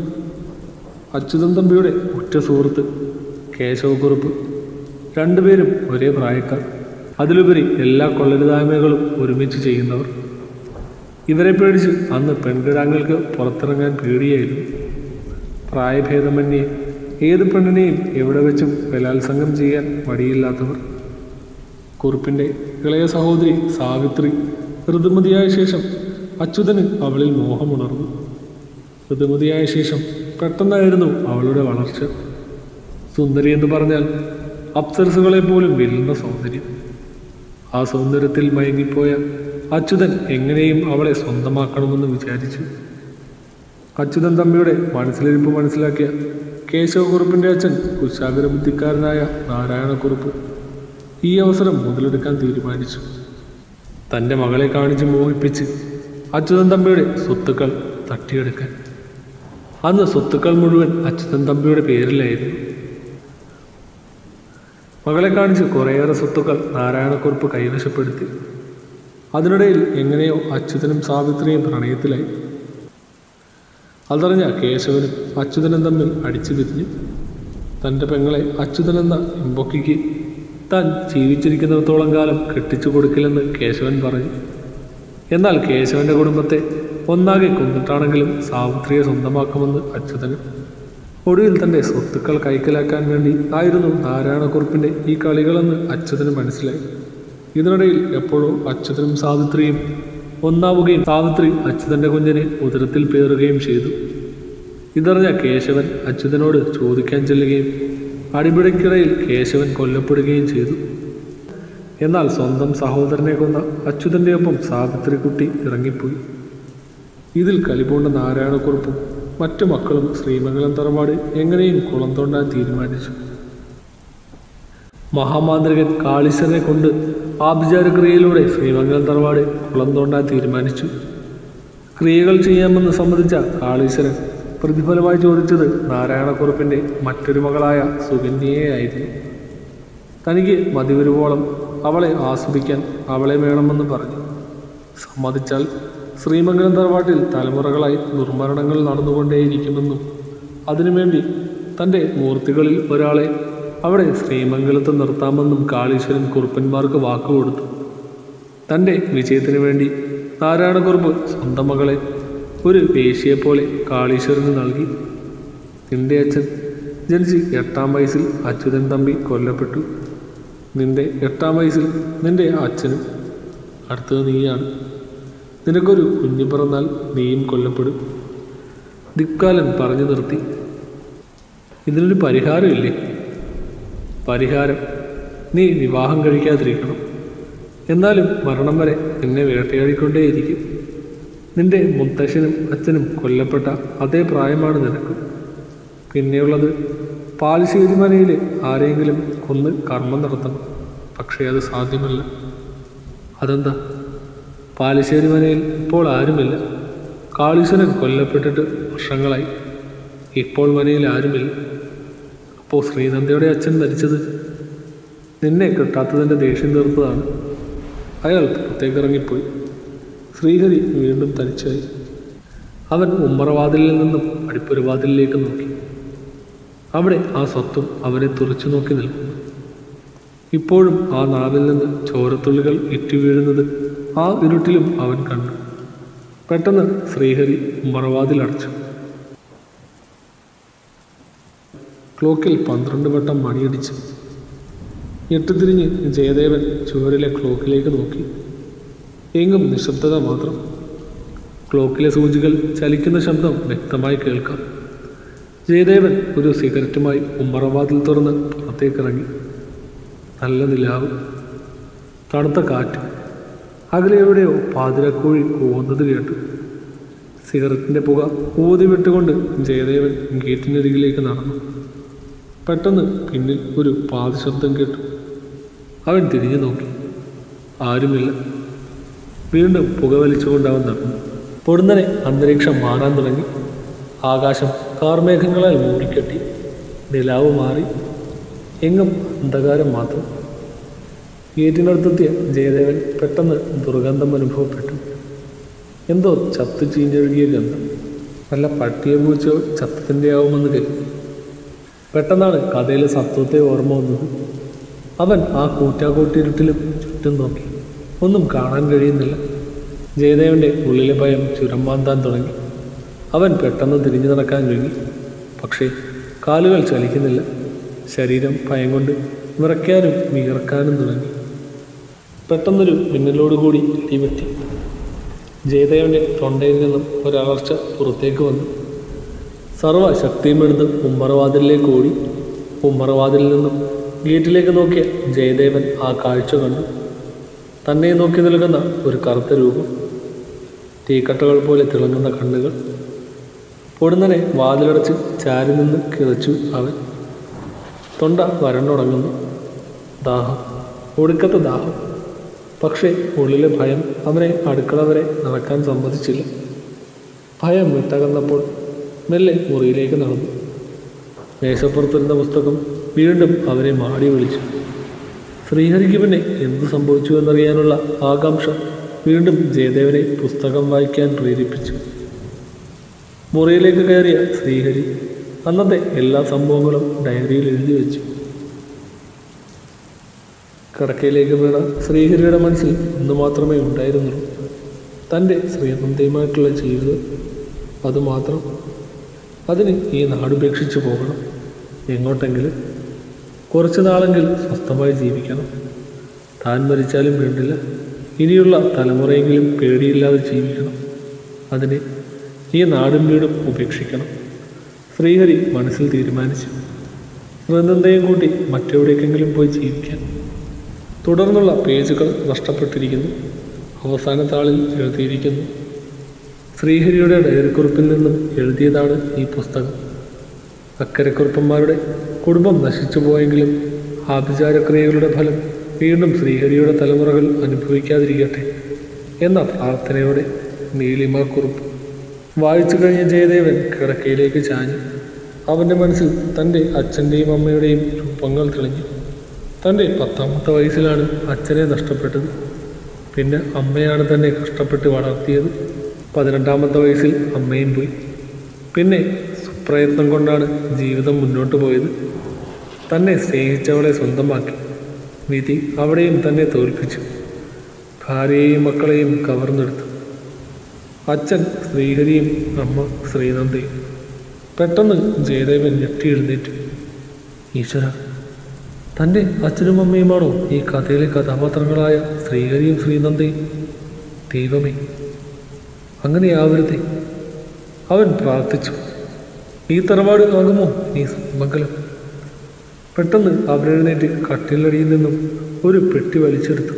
അച്യുതൻ തമ്പിയുടെ ഉറ്റ സുഹൃത്ത് കേശവക്കുറുപ്പ്. രണ്ടുപേരും ഒരേ പ്രായക്കാർ, അതിലുപരി എല്ലാ കൊള്ളരുതായ്മകളും ഒരുമിച്ച് ചെയ്യുന്നവർ. ഇവരെ പേടിച്ച് അന്ന് പെൺകിടാങ്ങൾക്ക് പുറത്തിറങ്ങാൻ പേടിയായിരുന്നു. പ്രായഭേദമന്യേ ഏത് പെണ്ണിനെയും എവിടെ വെച്ചും ബലാത്സംഗം ചെയ്യാൻ മടിയില്ലാത്തവർ. കുറുപ്പിൻ്റെ ഇളയ സഹോദരി സാവിത്രി ഋതുമതിയായ ശേഷം അച്യുതന് അവളിൽ മോഹമുണർന്നു. ഋതുമതിയായ ശേഷം പെട്ടെന്നായിരുന്നു അവളുടെ വളർച്ച. സുന്ദരി എന്ന് പറഞ്ഞാൽ അപ്സരസുകളെപ്പോലും വെല്ലുന്ന സൗന്ദര്യം. ആ സൗന്ദര്യത്തിൽ മയങ്ങിപ്പോയ അച്യുതൻ എങ്ങനെയും അവളെ സ്വന്തമാക്കണമെന്ന് വിചാരിച്ചു. അച്യുതൻ തമ്പിയുടെ മനസ്സിലിരിപ്പ് മനസ്സിലാക്കിയ കേശവക്കുറുപ്പിൻ്റെ അച്ഛൻ കുശാഗ്ര ബുദ്ധിക്കാരനായ നാരായണക്കുറുപ്പ് ഈ അവസരം മുതലെടുക്കാൻ തീരുമാനിച്ചു. തൻ്റെ മകളെ കാണിച്ച് മോഹിപ്പിച്ച് അച്യുതൻ തമ്പിയുടെ സ്വത്തുക്കൾ തട്ടിയെടുക്കാൻ. അന്ന് സ്വത്തുക്കൾ മുഴുവൻ അച്യുതൻ തമ്പിയുടെ പേരിലായിരുന്നു. മകളെ കാണിച്ച് കുറേയേറെ സ്വത്തുക്കൾ നാരായണക്കുറുപ്പ് കൈവശപ്പെടുത്തി. അതിനിടയിൽ എങ്ങനെയോ അച്യുതനും സാവിത്രിയും പ്രണയത്തിലായി. അതറിഞ്ഞ കേശവനും അച്യുതനും തമ്മിൽ അടിച്ചു തിരിഞ്ഞു. തൻ്റെ പെങ്ങളെ അച്യുതനെന്ന ഇമ്പൊക്കിക്ക് താൻ ജീവിച്ചിരിക്കുന്നിടത്തോളം കാലം കെട്ടിച്ചു കൊടുക്കില്ലെന്ന് കേശവൻ പറഞ്ഞു. എന്നാൽ കേശവൻ്റെ കുടുംബത്തെ ഒന്നാകെ കൊന്നിട്ടാണെങ്കിലും സാവിത്രിയെ സ്വന്തമാക്കുമെന്ന് അച്യുതനും. ഒടുവിൽ തൻ്റെ സ്വത്തുക്കൾ കൈക്കലാക്കാൻ വേണ്ടി ആയിരുന്നു നാരായണക്കുറുപ്പിൻ്റെ ഈ കളികളെന്ന് അച്യുതന് മനസ്സിലായി. ഇതിനിടയിൽ എപ്പോഴോ അച്യുതനും സാവിത്രിയും ഒന്നാവുകയും സാവിത്രി അച്യുതൻ്റെ കുഞ്ഞിനെ ഉദരത്തിൽ പേറുകയും ചെയ്തു. ഇതറിഞ്ഞ കേശവൻ അച്യുതനോട് ചോദിക്കാൻ ചെല്ലുകയും അടിപിടയ്ക്കിടയിൽ കേശവൻ കൊല്ലപ്പെടുകയും ചെയ്തു. എന്നാൽ സ്വന്തം സഹോദരനെ കൊന്ന അച്യുതൻ്റെ ഒപ്പം സാവിത്രി കുട്ടി ഇറങ്ങിപ്പോയി. ഇതിൽ കലിപൂണ്ട നാരായണക്കുറുപ്പും മറ്റു മക്കളും ശ്രീമംഗലം തറവാട് എങ്ങനെയും കുളം തോണ്ടാൻ തീരുമാനിച്ചു. മഹാമാന്ത്രികൻ കാളിസനെ കൊണ്ട് ആഭിചാരക്രിയയിലൂടെ ശ്രീമംഗലം തറവാട് കുളം തോണ്ടാൻ തീരുമാനിച്ചു. ക്രിയകൾ ചെയ്യാമെന്ന് സംബന്ധിച്ച കാളീശ്വരൻ പ്രതിഫലമായി ചോദിച്ചത് നാരായണക്കുറുപ്പിൻ്റെ മറ്റൊരു മകളായ സുകന്യയെ ആയിരുന്നു. തനിക്ക് മതിവരുവോളം അവളെ ആസ്വദിക്കാൻ അവളെ വേണമെന്ന് പറഞ്ഞു. സമ്മതിച്ചാൽ ശ്രീമംഗലം തറവാട്ടിൽ തലമുറകളായി ദുർമരണങ്ങൾ നടന്നുകൊണ്ടേയിരിക്കുമെന്നും അതിനുവേണ്ടി തൻ്റെ മൂർത്തികളിൽ ഒരാളെ അവിടെ ശ്രീമംഗലത്ത് നിർത്താമെന്നും കാളീശ്വരൻ കുറുപ്പന്മാർക്ക് വാക്കുകൊടുത്തു. തൻ്റെ വിജയത്തിനു വേണ്ടി നാരായണക്കുറുപ്പ് സ്വന്തം മകളെ ഒരു പേശിയെപ്പോലെ കാളീശ്വരന് നൽകി. നിന്റെ അച്ഛൻ ജനിച്ച് 8-ാം വയസ്സിൽ അച്യുതൻ തമ്പി കൊല്ലപ്പെട്ടു. നിന്റെ 8-ാം വയസ്സിൽ നിന്റെ അച്ഛനും, അടുത്തത് നീയാണ്. നിനക്കൊരു കുഞ്ഞു പിറന്നാൽ നീയും കൊല്ലപ്പെടും. ദിക്കാലൻ പറഞ്ഞു നിർത്തി. ഇതിനൊരു പരിഹാരമില്ലേ? പരിഹാരം, നീ വിവാഹം കഴിക്കാതിരിക്കണം. എന്നാലും മരണം വരെ നിന്നെ വേട്ടയാടിക്കൊണ്ടേയിരിക്കും. നിന്റെ മുത്തശ്ശനും അച്ഛനും കൊല്ലപ്പെട്ട അതേ പ്രായമാണ് നിനക്ക്. പിന്നെയുള്ളത് പാലിശ്ശേരി മനയിലെ ആരെങ്കിലും കൊന്ന് കർമ്മം നടത്തണം. പക്ഷേ അത് സാധ്യമല്ല. അതെന്താ? പാലിശ്ശേരി മനയിൽ ഇപ്പോൾ ആരുമില്ല. കാളീശ്വരൻ കൊല്ലപ്പെട്ടിട്ട് വർഷങ്ങളായി. ഇപ്പോൾ മനയിൽ ആരുമില്ല. അപ്പോൾ ശ്രീനന്ദയുടെ അച്ഛൻ മരിച്ചത് നിന്നെ കിട്ടാത്തതിൻ്റെ ദേഷ്യം തീർത്തതാണ്. അയാൾ പുറത്തേക്ക് ഇറങ്ങിപ്പോയി. ശ്രീഹരി വീണ്ടും തനിച്ചായി. അവൻ ഉമ്മറവാതിലിൽ നിന്നും അടിപ്പുരവാതിലിലേക്ക് നോക്കി. അവിടെ ആ സ്വത്തും അവനെ തുറച്ചു നോക്കി നിൽക്കും. ഇപ്പോഴും ആ നാവിൽ നിന്ന് ചോരത്തുള്ളികൾ ഇറ്റുവീഴുന്നത് ആ ഇരുട്ടിലും അവൻ കണ്ടു. പെട്ടെന്ന് ശ്രീഹരി ഉമ്മറവാതിലടച്ചു. ക്ലോക്കിൽ 12 വട്ടം മണിയടിച്ചു. ഞെട്ടിത്തിരിഞ്ഞ് ജയദേവൻ ചുവരിലെ ക്ലോക്കിലേക്ക് നോക്കി. എങ്ങും നിശബ്ദത മാത്രം. ക്ലോക്കിലെ സൂചികൾ ചലിക്കുന്ന ശബ്ദം വ്യക്തമായി കേൾക്കാം. ജയദേവൻ ഒരു സിഗരറ്റുമായി ഉമ്മറവാതിൽ തുറന്ന് പുറത്തേക്കിറങ്ങി. നല്ല നിലാവ്, തണുത്ത കാറ്റ്, അകലെ എവിടെയോ പാതിരക്കോഴി കൂവുന്നത് കേട്ടു. സിഗരറ്റിൻ്റെ പുക ഊതി വിട്ടുകൊണ്ട് ജയദേവൻ ഗേറ്റിനരികിലേക്ക് നടന്നു. പെട്ടെന്ന് പിന്നിൽ ഒരു പാതി ശബ്ദം കേട്ടു. അവൻ തിരിഞ്ഞു നോക്കി. ആരുമില്ല. വീണ്ടും പുക വലിച്ചുകൊണ്ട് അവൻ നടന്നു. പൊടുന്നനെ അന്തരീക്ഷം മാറാൻ തുടങ്ങി. ആകാശം കാർമേഘങ്ങളാൽ മൂടിക്കെട്ടി. നിലാവ് മാറി. എങ്ങും അന്ധകാരം മാത്രം. ഗേറ്റിനടുത്തെത്തിയ ജയദേവൻ പെട്ടെന്ന് ദുർഗന്ധം അനുഭവപ്പെട്ടു. എന്തോ ചത്തു ചീഞ്ഞൊഴുകിയ ഗന്ധം. നല്ല പട്ടിയെ പൂച്ചോ ചത്തത്തിൻ്റെ ആവുമെന്ന് കരുതി. പെട്ടെന്നാണ് കഥയിലെ സത്വത്തെ ഓർമ്മ വന്നത്. അവൻ ആ കൂറ്റാക്കൂട്ടിരുട്ടിലും ചുറ്റും നോക്കി. ഒന്നും കാണാൻ കഴിയുന്നില്ല. ജയദേവൻ്റെ ഉള്ളിലെ ഭയം ചുരം മാന്താൻ തുടങ്ങി. അവൻ പെട്ടെന്ന് തിരിഞ്ഞു നടക്കാൻ തുടങ്ങി. പക്ഷേ കാലുകൾ ചലിക്കുന്നില്ല. ശരീരം ഭയം കൊണ്ട് വിറയ്ക്കാനും വിയർക്കാനും തുടങ്ങി. പെട്ടെന്നൊരു മിന്നലോടുകൂടി തീപറ്റി. ജയദേവൻ്റെ തൊണ്ടയിൽ നിന്നും ഒരളർച്ച പുറത്തേക്ക് വന്നു. സർവശക്തിയുമെടുത്ത് ഉമ്മറവാതിലേക്ക് ഓടി. ഉമ്മറവാതിലിൽ നിന്നും ഗേറ്റിലേക്ക് നോക്കിയ ജയദേവൻ ആ കാഴ്ച കണ്ടു. തന്നെ നോക്കി നിൽക്കുന്ന ഒരു കറുത്ത രൂപം, തീക്കട്ടകൾ പോലെ തിളങ്ങുന്ന കണ്ണുകൾ. പൊടുന്നനെ വാതിലടച്ച് ചാരി നിന്ന് കിതച്ചു അവൻ. തൊണ്ട വരണ്ടുടങ്ങുന്നു. ദാഹം, ഒടുക്കത്തെ ദാഹം. പക്ഷേ ഉള്ളിലെ ഭയം അവനെ അടുക്കള വരെ നടക്കാൻ സമ്മതിച്ചില്ല. ഭയം വിട്ടകന്നപ്പോൾ മെല്ലെ മുറിയിലേക്ക് നടന്നു. മേശപ്പുറത്തിരുന്ന പുസ്തകം വീണ്ടും അവനെ മാടി വിളിച്ചു. ശ്രീഹരിക്ക് പിന്നെ എന്ത് സംഭവിച്ചു എന്നറിയാനുള്ള ആകാംക്ഷ വീണ്ടും ജയദേവനെ പുസ്തകം വായിക്കാൻ പ്രേരിപ്പിച്ചു. മുറിയിലേക്ക് കയറിയ ശ്രീഹരി അന്നത്തെ എല്ലാ സംഭവങ്ങളും ഡയറിയിൽ എഴുതി വെച്ചു. കിടക്കയിലേക്ക് വീണ ശ്രീഹരിയുടെ മനസ്സിൽ ഇന്ന് മാത്രമേ ഉണ്ടായിരുന്നുള്ളൂ തൻ്റെ ശ്രീനന്ദയുമായിട്ടുള്ള ജീവിതം. അതുമാത്രം. അതിന് ഈ നാടുപേക്ഷിച്ചു പോകണം. എങ്ങോട്ടെങ്കിലും കുറച്ച് നാളെങ്കിൽ സ്വസ്ഥമായി ജീവിക്കണം. താൻ മരിച്ചാലും വേണ്ടില്ല, ഇനിയുള്ള തലമുറയെങ്കിലും പേടിയില്ലാതെ ജീവിക്കണം. അതിന് ഈ നാടും വീടും ഉപേക്ഷിക്കണം. ശ്രീഹരി മനസ്സിൽ തീരുമാനിച്ചു. ശ്രീനന്ദയും കൂട്ടി മറ്റെവിടേക്കെങ്കിലും പോയി ജീവിക്കാൻ. തുടർന്നുള്ള പേജുകൾ നഷ്ടപ്പെട്ടിരിക്കുന്നു. അവസാന താളിൽ എഴുതിയിരിക്കുന്നു. ശ്രീഹരിയുടെ ഡയറിക്കുറിപ്പിൽ നിന്നും എഴുതിയതാണ് ഈ പുസ്തകം. അക്കരക്കുറുപ്പന്മാരുടെ കുടുംബം നശിച്ചു പോയെങ്കിലും ആ ആഭിചാരക്രിയകളുടെ ഫലം വീണ്ടും ശ്രീഹരിയുടെ തലമുറകൾ അനുഭവിക്കാതിരിക്കട്ടെ എന്ന പ്രാർത്ഥനയോടെ നീലിമ കുറുപ്പ് വായിച്ചു കഴിഞ്ഞ ജയദേവൻ കിടക്കയിലേക്ക് ചാഞ്ഞു. അവൻ്റെ മനസ്സിൽ തൻ്റെ അച്ഛൻ്റെയും അമ്മയുടെയും രൂപങ്ങൾ തെളിഞ്ഞു. തൻ്റെ 10ാമത്തെ വയസ്സിലാണ് അച്ഛനെ നഷ്ടപ്പെട്ടത്. പിന്നെ അമ്മയാണ് തന്നെ കഷ്ടപ്പെട്ട് വളർത്തിയത്. 18ാമത്തെ വയസ്സിൽ അമ്മയും പോയി. പിന്നെ സുപ്രയത്നം കൊണ്ടാണ് ജീവിതം മുന്നോട്ട് പോയത്. തന്നെ സ്നേഹിച്ചവളെ സ്വന്തമാക്കി. വിധി അവിടെയും തന്നെ തോൽപ്പിച്ചു. ഭാര്യയെയും മക്കളെയും കവർന്നെടുത്തു. അച്ഛൻ ശ്രീഹരിയും അമ്മ ശ്രീനന്ദയും. പെട്ടെന്ന് ജയദേവൻ ഞെട്ടി എഴുന്നേറ്റു. ഈശ്വര, തൻ്റെ അച്ഛനും അമ്മയുമാണോ ഈ കഥയിലെ കഥാപാത്രങ്ങളായ ശ്രീഹരിയും ശ്രീനന്ദയും? ദൈവമേ, അങ്ങനെയാവരുതേ! അവൻ പ്രാർത്ഥിച്ചു. ഈ തറവാട് ആകുമോ ഈ മംഗലം? പെട്ടെന്ന് അവരെഴുന്നേറ്റ് കട്ടിലടിയിൽ നിന്നും ഒരു പെട്ടി വലിച്ചെടുത്തു.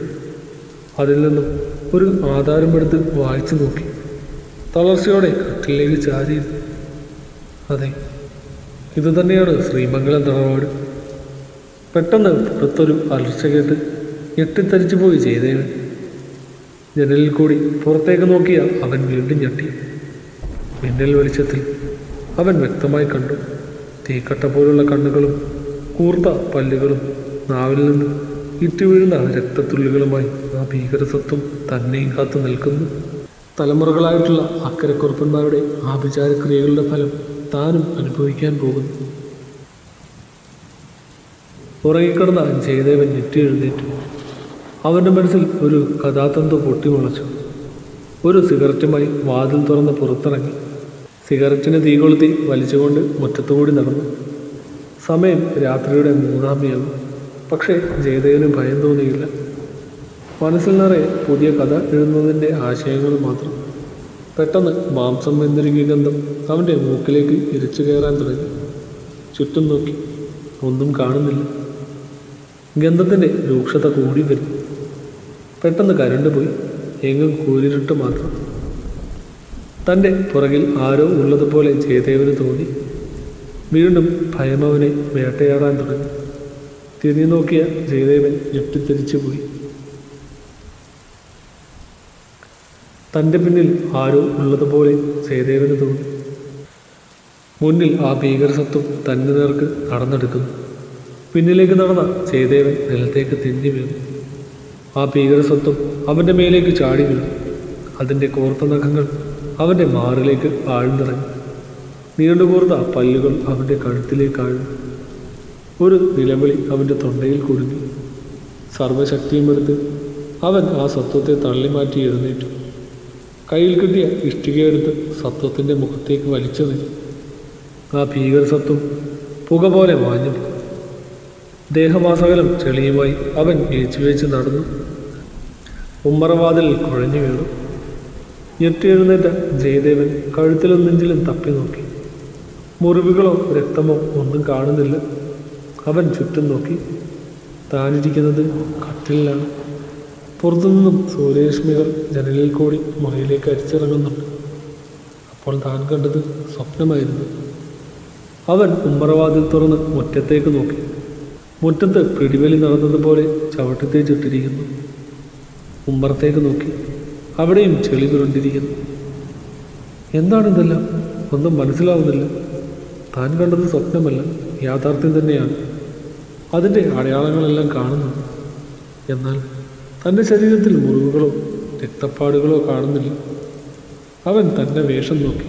അതിൽ നിന്നും ഒരു ആധാരമെടുത്ത് വായിച്ചു നോക്കി. തളർച്ചയോടെ കട്ടിലേക്ക് ചാരിയിരുന്നു. അതെ, ഇതുതന്നെയാണ് ശ്രീമംഗലം തറവാട്. പെട്ടെന്ന് പുറത്തൊരു അലർച്ച കേട്ട് ഞെട്ടിത്തരിച്ചു പോയി ജയദേവൻ. ജനലിൽ കൂടി പുറത്തേക്ക് നോക്കിയ അവൻ വീണ്ടും ഞെട്ടി. മിന്നൽ വെളിച്ചത്തിൽ അവൻ വ്യക്തമായി കണ്ടു തീക്കട്ട പോലുള്ള കണ്ണുകളും കൂർത്ത പല്ലുകളും നാവിൽ നിന്ന് ഇറ്റുവീഴുന്ന രക്തത്തുള്ളികളുമായി ആ ഭീകരസത്വം തന്നെയും കാത്തു നിൽക്കുന്നു. തലമുറകളായിട്ടുള്ള അക്കരക്കുറുപ്പന്മാരുടെ ആഭിചാരക്രിയകളുടെ ഫലം താനും അനുഭവിക്കാൻ പോകുന്നു. ഉറങ്ങിക്കിടന്ന ജയദേവൻ ഞെട്ടി എഴുന്നേറ്റു. അവൻ്റെ മനസ്സിൽ ഒരു കഥാതന്തു പൊട്ടിമുളച്ചു. ഒരു സിഗരറ്റുമായി വാതിൽ തുറന്ന് പുറത്തിറങ്ങി. സിഗരറ്റിന് തീ കൊളുത്തി വലിച്ചുകൊണ്ട് മുറ്റത്തുകൂടി നടന്നു. സമയം രാത്രിയുടെ 3 മണിയാകും. പക്ഷേ ജയദേവന് ഭയം തോന്നിയില്ല. മനസ്സിൽ നിറയെ പുതിയ കഥ എഴുതുന്നതിൻ്റെ ആശയങ്ങൾ മാത്രം. പെട്ടെന്ന് മാംസം എന്നൊരു ഗന്ധം അവൻ്റെ മൂക്കിലേക്ക് ഇരച്ചു കയറാൻ തുടങ്ങി. ചുറ്റും നോക്കി. ഒന്നും കാണുന്നില്ല. ഗന്ധത്തിൻ്റെ രൂക്ഷത കൂടി വരും. പെട്ടെന്ന് കരണ്ട് പോയി. എങ്ങും കൂരിരുട്ട് മാത്രം. തൻ്റെ പുറകിൽ ആരോ ഉള്ളതുപോലെ ജയദേവന് തോന്നി. വീണ്ടും ഭയമവനെ വേട്ടയാടാൻ തുടങ്ങി. തിരിഞ്ഞു നോക്കിയ ജയദേവൻ ഞെട്ടിത്തിരിച്ചു പോയി. തൻ്റെ പിന്നിൽ ആരോ ഉള്ളതുപോലെ ജയദേവന് തോന്നി. മുന്നിൽ ആ ഭീകരസത്വം തൻ്റെ നേർക്ക് നടന്നെടുക്കുന്നു. പിന്നിലേക്ക് നടന്ന ജയദേവൻ നിലത്തേക്ക് തിരിഞ്ഞു വീണു. ആ ഭീകരസത്വം അവൻ്റെ മേലേക്ക് ചാടി വീണു. അതിൻ്റെ കോർത്ത നഖങ്ങൾ അവൻ്റെ മാറിലേക്ക് ആഴ്ന്നിറങ്ങി. നീണ്ടുകൂർത്ത പല്ലുകൾ അവൻ്റെ കഴുത്തിലേക്ക് ആഴ്ന്നു. ഒരു നിലവിളി അവൻ്റെ തൊണ്ടയിൽ കുടുങ്ങി. സർവശക്തിയുമെടുത്ത് അവൻ ആ സത്വത്തെ തള്ളിമാറ്റി എഴുന്നേറ്റു. കയ്യിൽ കിട്ടിയ ഇഷ്ടികയെടുത്ത് സത്വത്തിൻ്റെ മുഖത്തേക്ക് വലിച്ചെറിഞ്ഞു. ആ ഭീകരസത്വം പുക പോലെ മാഞ്ഞു. ദേഹമാസകലം ചെളിയുമായി അവൻ ഏച്ചുവേച്ച് നടന്നു. ഉമ്മറവാതിൽ കുഴഞ്ഞു വീണു. ഞെട്ടിയെഴുന്നേറ്റ ജയദേവൻ കഴുത്തിലും നെഞ്ചിലും തപ്പി നോക്കി. മുറിവുകളോ രക്തമോ ഒന്നും കാണുന്നില്ല. അവൻ ചുറ്റും നോക്കി. താനിരിക്കുന്നത് കട്ടിലാണ്. പുറത്തുനിന്നും സൂര്യരശ്മികൾ ജനലിൽ കൂടി മുറിയിലേക്ക് അരിച്ചിറങ്ങുന്നുണ്ട്. അപ്പോൾ താൻ കണ്ടത് സ്വപ്നമായിരുന്നു. അവൻ ഉമ്മറവാതിൽ തുറന്ന് മുറ്റത്തേക്ക് നോക്കി. മുറ്റത്ത് പിടിവലി നടന്നതുപോലെ ചവിട്ടത്തേച്ചിട്ടിരിക്കുന്നു. ഉമ്മറത്തേക്ക് നോക്കി. അവിടെയും ചെളി തുരണ്ടിരിക്കുന്നു. എന്താണിതെല്ലാം? ഒന്നും മനസ്സിലാവുന്നില്ല. താൻ കണ്ടത് സ്വപ്നമല്ല, യാഥാർത്ഥ്യം തന്നെയാണ്. അതിൻ്റെ അടയാളങ്ങളെല്ലാം കാണുന്നു. എന്നാൽ തൻ്റെ ശരീരത്തിൽ മുറിവുകളോ രക്തപ്പാടുകളോ കാണുന്നില്ല. അവൻ തൻ്റെ വേഷം നോക്കി.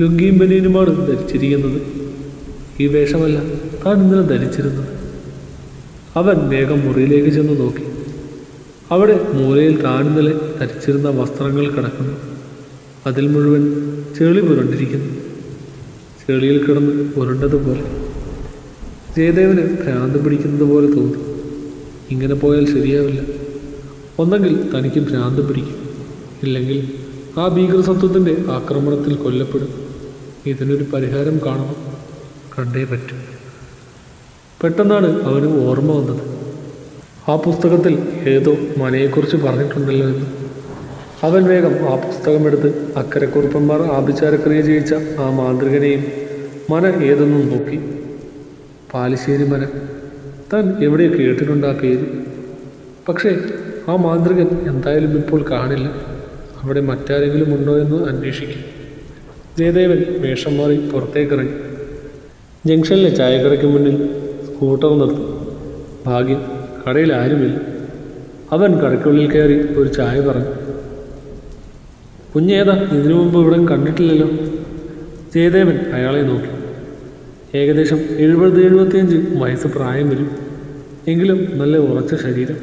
ലുങ്കിയും ബനിയനുമാണ് ധരിച്ചിരിക്കുന്നത്. ഈ വേഷമല്ല താൻ ഇന്നലെ ധരിച്ചിരുന്നത്. അവൻ വേഗം മുറിയിലേക്ക് ചെന്ന് നോക്കി. അവിടെ മൂലയിൽ താൻ ഇന്നലെ ധരിച്ചിരുന്ന വസ്ത്രങ്ങൾ കിടക്കുന്നു. അതിൽ മുഴുവൻ ചെളി പുരണ്ടിരിക്കുന്നു. ചെളിയിൽ കിടന്ന് പുരണ്ടതുപോലെ ജയദേവന് ഭ്രാന്ത് പിടിക്കുന്നത് പോലെ തോന്നി. ഇങ്ങനെ പോയാൽ ശരിയാവില്ല. ഒന്നെങ്കിൽ തനിക്ക് ഭ്രാന്ത് പിടിക്കും, ഇല്ലെങ്കിൽ ആ ഭീകരസത്വത്തിൻ്റെ ആക്രമണത്തിൽ കൊല്ലപ്പെടും. ഇതിനൊരു പരിഹാരം കാണണം, കണ്ടേ പറ്റും. പെട്ടെന്നാണ് അവന് ഓർമ്മ വന്നത്. ആ പുസ്തകത്തിൽ ഏതോ മനയെക്കുറിച്ച് പറഞ്ഞിട്ടുണ്ടല്ലോ എന്ന്. അവൻ വേഗം ആ പുസ്തകമെടുത്ത് അക്കരക്കുറുപ്പന്മാർ ആഭിചാരക്രിയ ചെയ്യിച്ച ആ മാന്ത്രികനെയും മന ഏതെന്നും നോക്കി. പാലിശ്ശേരി മന താൻ എവിടെ കേട്ടിട്ടുണ്ട് ആ പേര്? പക്ഷേ ആ മാന്ത്രികൻ എന്തായാലും ഇപ്പോൾ കാണില്ല. അവിടെ മറ്റാരെങ്കിലും ഉണ്ടോ എന്ന് അന്വേഷിക്കും. ജയദേവൻ വേഷം മാറി പുറത്തേക്കിറങ്ങി. ജംഗ്ഷനിലെ ചായക്കടയ്ക്ക് മുന്നിൽ സ്കൂട്ടർ നിർത്തി. ഭാഗ്യം കടയിൽ ആരുമില്ല. അവൻ കടയ്ക്കുള്ളിൽ കയറി ഒരു ചായ പറഞ്ഞു. കുഞ്ഞേതാ, ഇതിനു മുമ്പ് ഇവിടെ കണ്ടിട്ടില്ലല്ലോ. ജയദേവൻ അയാളെ നോക്കി. ഏകദേശം 70-75 വയസ്സ് പ്രായം വരും, എങ്കിലും നല്ല ഉറച്ച ശരീരം.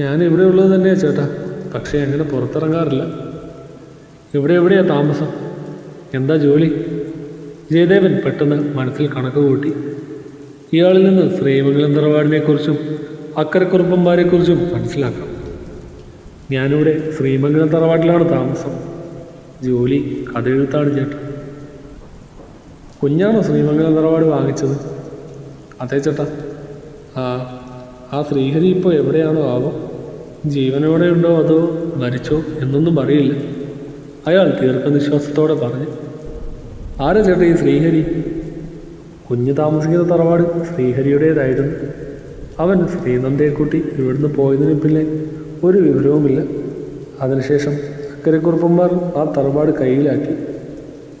ഞാൻ ഇവിടെ ഉള്ളത് തന്നെയാണ് ചേട്ടാ, പക്ഷേ അങ്ങനെ പുറത്തിറങ്ങാറില്ല. ഇവിടെ എവിടെയാണ് താമസം? എന്താ ജോലി? ജയദേവൻ പെട്ടെന്ന് മനസ്സിൽ കണക്ക് കൂട്ടി. ഇയാളിൽ നിന്ന് ശ്രീമംഗലം തറവാടിനെക്കുറിച്ചും അക്കരക്കുറുപ്പന്മാരെക്കുറിച്ചും മനസ്സിലാക്കാം. ഞാനിവിടെ ശ്രീമംഗലം തറവാട്ടിലാണ് താമസം. ജോലി കഥയെഴുത്താണ് ചേട്ടാ. കുഞ്ഞാണോ ശ്രീമംഗലം തറവാട് വാങ്ങിച്ചത്? അതെ ചേട്ടാ. ആ ശ്രീഹരി ഇപ്പോൾ എവിടെയാണോ ആവോ? ജീവനോടെ ഉണ്ടോ അതോ മരിച്ചോ എന്നൊന്നും അറിയില്ല. അയാൾ ദീർഘനിശ്വാസത്തോടെ പറഞ്ഞു. ആരാ ചേട്ടാ ഈ ശ്രീഹരി? കുഞ്ഞ് താമസിക്കുന്ന തറവാട് ശ്രീഹരിയുടേതായിരുന്നു. അവൻ ശ്രീനന്ദയെക്കൂട്ടി ഇവിടുന്ന് പോയതിന് പിന്നെ ഒരു വിവരവുമില്ല. അതിനുശേഷം അക്കരക്കുറുപ്പന്മാർ ആ തറവാട് കയ്യിലാക്കി.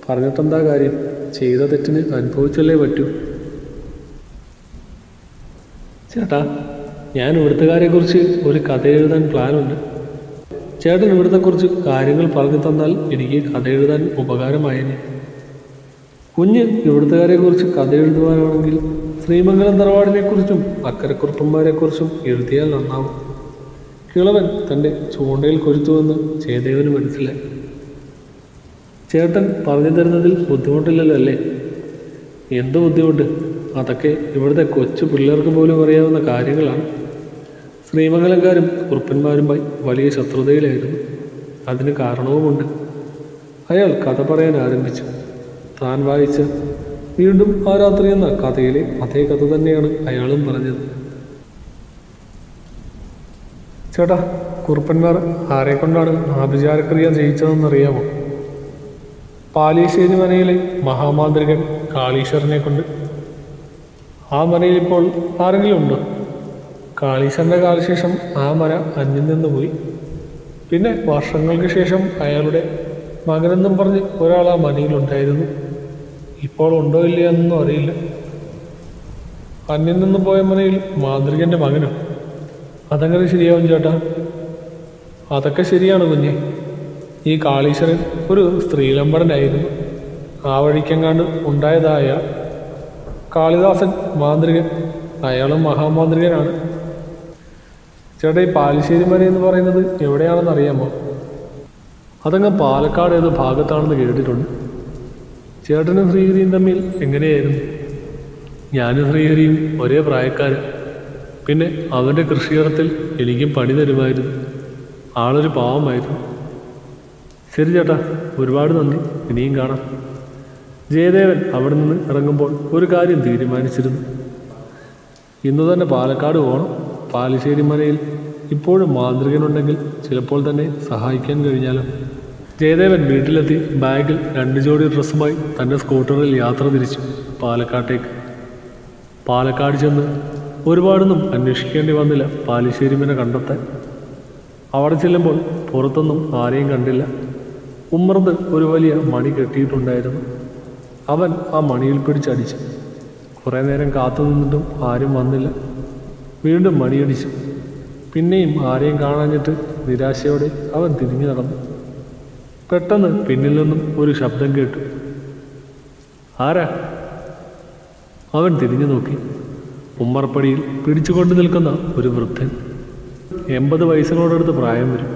പറഞ്ഞിട്ടെന്താ കാര്യം? ചെയ്ത തെറ്റിന് അനുഭവിച്ചല്ലേ പറ്റൂ. ചേട്ടാ, ഞാൻ ഇവിടുത്തുകാരെക്കുറിച്ച് ഒരു കഥ എഴുതാൻ പ്ലാനുണ്ട്. ചേട്ടൻ ഇവിടുത്തെക്കുറിച്ച് കാര്യങ്ങൾ പറഞ്ഞു തന്നാൽ എനിക്ക് കഥ എഴുതാൻ ഉപകാരമായേനെ. കുഞ്ഞ് ഇവിടുത്തുകാരെക്കുറിച്ച് കഥ എഴുതുവാനാണെങ്കിൽ ശ്രീമംഗലം തറവാടിനെക്കുറിച്ചും അക്കരക്കുറുപ്പന്മാരെക്കുറിച്ചും എഴുതിയാൽ നന്നാവും. കിളവൻ തൻ്റെ ചൂണ്ടയിൽ കൊരുത്തുവെന്ന് ജയദേവന് മനസ്സിലായി. ചേട്ടൻ പറഞ്ഞു തരുന്നതിൽ ബുദ്ധിമുട്ടില്ലല്ലോ അല്ലേ? എന്ത് ബുദ്ധിമുട്ട്? അതൊക്കെ ഇവിടുത്തെ കൊച്ചു പിള്ളേർക്ക് പോലും അറിയാവുന്ന കാര്യങ്ങളാണ്. ശ്രീമംഗലംകാരും കുറുപ്പന്മാരുമായി വലിയ ശത്രുതയിലായിരുന്നു. അതിന് കാരണവുമുണ്ട്. അയാൾ കഥ പറയാൻ ആരംഭിച്ചു. താൻ വായിച്ച വീണ്ടും ആ രാത്രി എന്ന കഥയിലെ അതേ കഥ തന്നെയാണ് അയാളും പറഞ്ഞത്. ചേട്ടാ, കുറുപ്പന്മാർ ആരെക്കൊണ്ടാണ് ആഭിചാരക്രിയ ചെയ്യിച്ചതെന്നറിയാമോ? പാലീശ്ശേരി മനയിലെ മഹാമാന്ത്രികൻ കാളീശ്വരനെ കൊണ്ട്. ആ മനയിൽ ഇപ്പോൾ ആരെങ്കിലും ഉണ്ടോ? കാളീശ്വരൻ്റെ കാലശേഷം ആ മന അന്യം നിന്ന് പോയി. പിന്നെ വർഷങ്ങൾക്ക് ശേഷം അയാളുടെ മകനെന്നും പറഞ്ഞ് ഒരാൾ ആ മനയിലുണ്ടായിരുന്നു. ഇപ്പോൾ ഉണ്ടോ ഇല്ലയോ എന്നൊന്നും അറിയില്ല. അന്യം നിന്ന് പോയ മനയിൽ മാന്ത്രികൻ്റെ മകനോ? അതങ്ങനെ ശരിയാവും ചേട്ടാ? അതൊക്കെ ശരിയാണ് കുഞ്ഞെ. ഈ കാളീശ്വരൻ ഒരു സ്ത്രീലമ്പടനായിരുന്നു. ആ വഴിക്കെങ്ങാണ്ട് ഉണ്ടായതായ കാളിദാസൻ മാന്ത്രികൻ. അയാളും മഹാമാന്ത്രികനാണ്. ചേട്ടാ, ഈ പാലശ്ശേരി മന എന്ന് പറയുന്നത് എവിടെയാണെന്ന് അറിയാമോ? അതങ്ങ് പാലക്കാട് ഏത് ഭാഗത്താണെന്ന് കേട്ടിട്ടുണ്ട്. ചേട്ടനും ശ്രീഹരിയും തമ്മിൽ എങ്ങനെയായിരുന്നു? ഞാനും ശ്രീഹരിയും ഒരേ പ്രായക്കാരൻ. പിന്നെ അവൻ്റെ കൃഷിയിടത്തിൽ എനിക്കും പണി തരുമായിരുന്നു. ആളൊരു പാവമായിരുന്നു. ശരി ചേട്ടാ, ഒരുപാട് നന്ദി. ഇനിയും കാണാം. ജയദേവൻ അവിടെ നിന്ന് ഇറങ്ങുമ്പോൾ ഒരു കാര്യം തീരുമാനിച്ചിരുന്നു. ഇന്ന് തന്നെ പാലക്കാട് പോകണം. പാലശ്ശേരി മലയിൽ ഇപ്പോഴും മാന്ത്രികനുണ്ടെങ്കിൽ ചിലപ്പോൾ തന്നെ സഹായിക്കാൻ കഴിഞ്ഞാലോ. ജയദേവൻ വീട്ടിലെത്തി ബാഗിൽ 2 ജോഡി ഡ്രസ്സുമായി തൻ്റെ സ്കൂട്ടറിൽ യാത്ര തിരിച്ചു പാലക്കാട്ടേക്ക്. പാലക്കാട് ചെന്ന് ഒരുപാടൊന്നും അന്വേഷിക്കേണ്ടി വന്നില്ല പാലശ്ശേരി മന കണ്ടെത്താൻ. അവിടെ ചെല്ലുമ്പോൾ പുറത്തൊന്നും ആരെയും കണ്ടില്ല. ഉമ്മർന്ന് ഒരു വലിയ മണി കെട്ടിയിട്ടുണ്ടായിരുന്നു. അവൻ ആ മണിയിൽ പിടിച്ചടിച്ചു. കുറേ നേരം കാത്തു നിന്നിട്ടും ആരും വന്നില്ല. വീണ്ടും മണിയടിച്ചു. പിന്നെയും ആരെയും കാണാഞ്ഞിട്ട് നിരാശയോടെ അവൻ തിരിഞ്ഞു നടന്നു. പെട്ടെന്ന് പിന്നിൽ നിന്നും ഒരു ശബ്ദം കേട്ടു. ആരാ? അവൻ തിരിഞ്ഞു നോക്കി. ഉമ്മർപ്പടിയിൽ പിടിച്ചുകൊണ്ട് നിൽക്കുന്ന ഒരു വൃദ്ധൻ. 80 വയസ്സിനോടടുത്ത് പ്രായം വരും.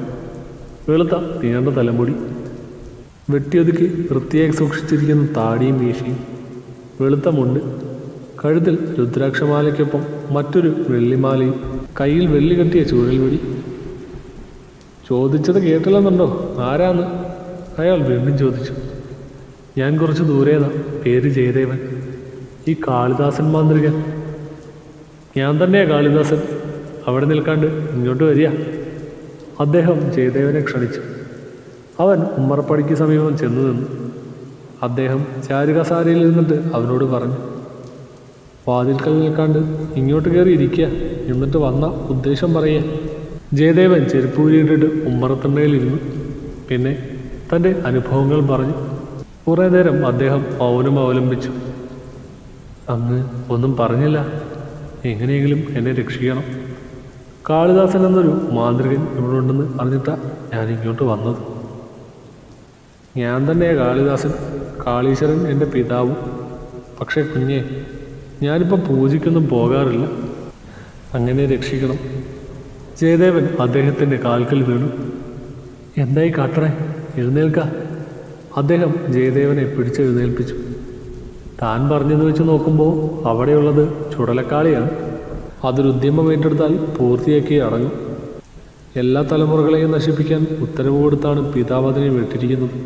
വെളുത്ത നീണ്ട തലമുടി, വെട്ടിയൊതുക്കി വൃത്തിയായി സൂക്ഷിച്ചിരിക്കുന്ന താടിയും വീശിയും, വെളുത്ത മുണ്ട്, കഴുത്തിൽ രുദ്രാക്ഷമാലയ്ക്കൊപ്പം മറ്റൊരു വെള്ളിമാലയും, കയ്യിൽ വെള്ളി കെട്ടിയ ചൂരൽ വെടി. ചോദിച്ചത് കേട്ടില്ലെന്നുണ്ടോ? ആരാന്ന് അയാൾ വീണ്ടും ചോദിച്ചു. ഞാൻ കുറച്ച് ദൂരേതാ. പേര് ജയദേവൻ. ഈ കാളിദാസൻ മാന്ത്രികൻ. ഞാൻ തന്നെയാണ് കാളിദാസൻ. അവിടെ നിൽക്കാണ്ട് ഇങ്ങോട്ട് വരിക. അദ്ദേഹം ജയദേവനെ ക്ഷണിച്ചു. അവൻ ഉമ്മറപ്പടിക്ക് സമീപം ചെന്നു നിന്നു. അദ്ദേഹം ചാരുകസാരയിൽ നിന്നിട്ട് അവനോട് പറഞ്ഞു, വാതിൽക്കൽ നിൽക്കാണ്ട് ഇങ്ങോട്ട് കയറി ഇരിക്കുക, എന്നിട്ട് വന്ന ഉദ്ദേശം പറയുക. ജയദേവൻ ചെരുപ്പൂരിയിട്ടിട്ട് ഉമ്മറത്തണ്ടയിലിരുന്നു. പിന്നെ തൻ്റെ അനുഭവങ്ങൾ പറഞ്ഞു. കുറേ നേരം അദ്ദേഹം മൗനം അവലംബിച്ചു. അന്ന് ഒന്നും പറഞ്ഞില്ല, എങ്ങനെയെങ്കിലും എന്നെ രക്ഷിക്കണം. കാളിദാസൻ എന്നൊരു മാന്ത്രികൻ ഇവിടെ ഉണ്ടെന്ന് അറിഞ്ഞിട്ടാണ് ഞാനിങ്ങോട്ട് വന്നത്. ഞാൻ തന്നെയാണ് കാളിദാസൻ, കാളീശ്വരൻ എൻ്റെ പിതാവും. പക്ഷേ കുഞ്ഞെ, ഞാനിപ്പോൾ പൂജയ്ക്കൊന്നും പോകാറില്ല, അങ്ങനെ രക്ഷിക്കണം. ജയദേവൻ അദ്ദേഹത്തിൻ്റെ കാൽക്കൽ വീണു. എന്തായി കാട്ടണേ, എഴുന്നേൽക്ക. അദ്ദേഹം ജയദേവനെ പിടിച്ചെഴുന്നേൽപ്പിച്ചു. താൻ പറഞ്ഞത് വെച്ച് നോക്കുമ്പോൾ അവിടെയുള്ളത് ചുടലക്കാളിയാണ്. അതൊരുദ്യമം ഏറ്റെടുത്താൽ പൂർത്തിയാക്കി അടങ്ങും. എല്ലാ തലമുറകളെയും നശിപ്പിക്കാൻ ഉത്തരവ് കൊടുത്താണ് പിതാവ് അതിനെ വിട്ടിരിക്കുന്നത്.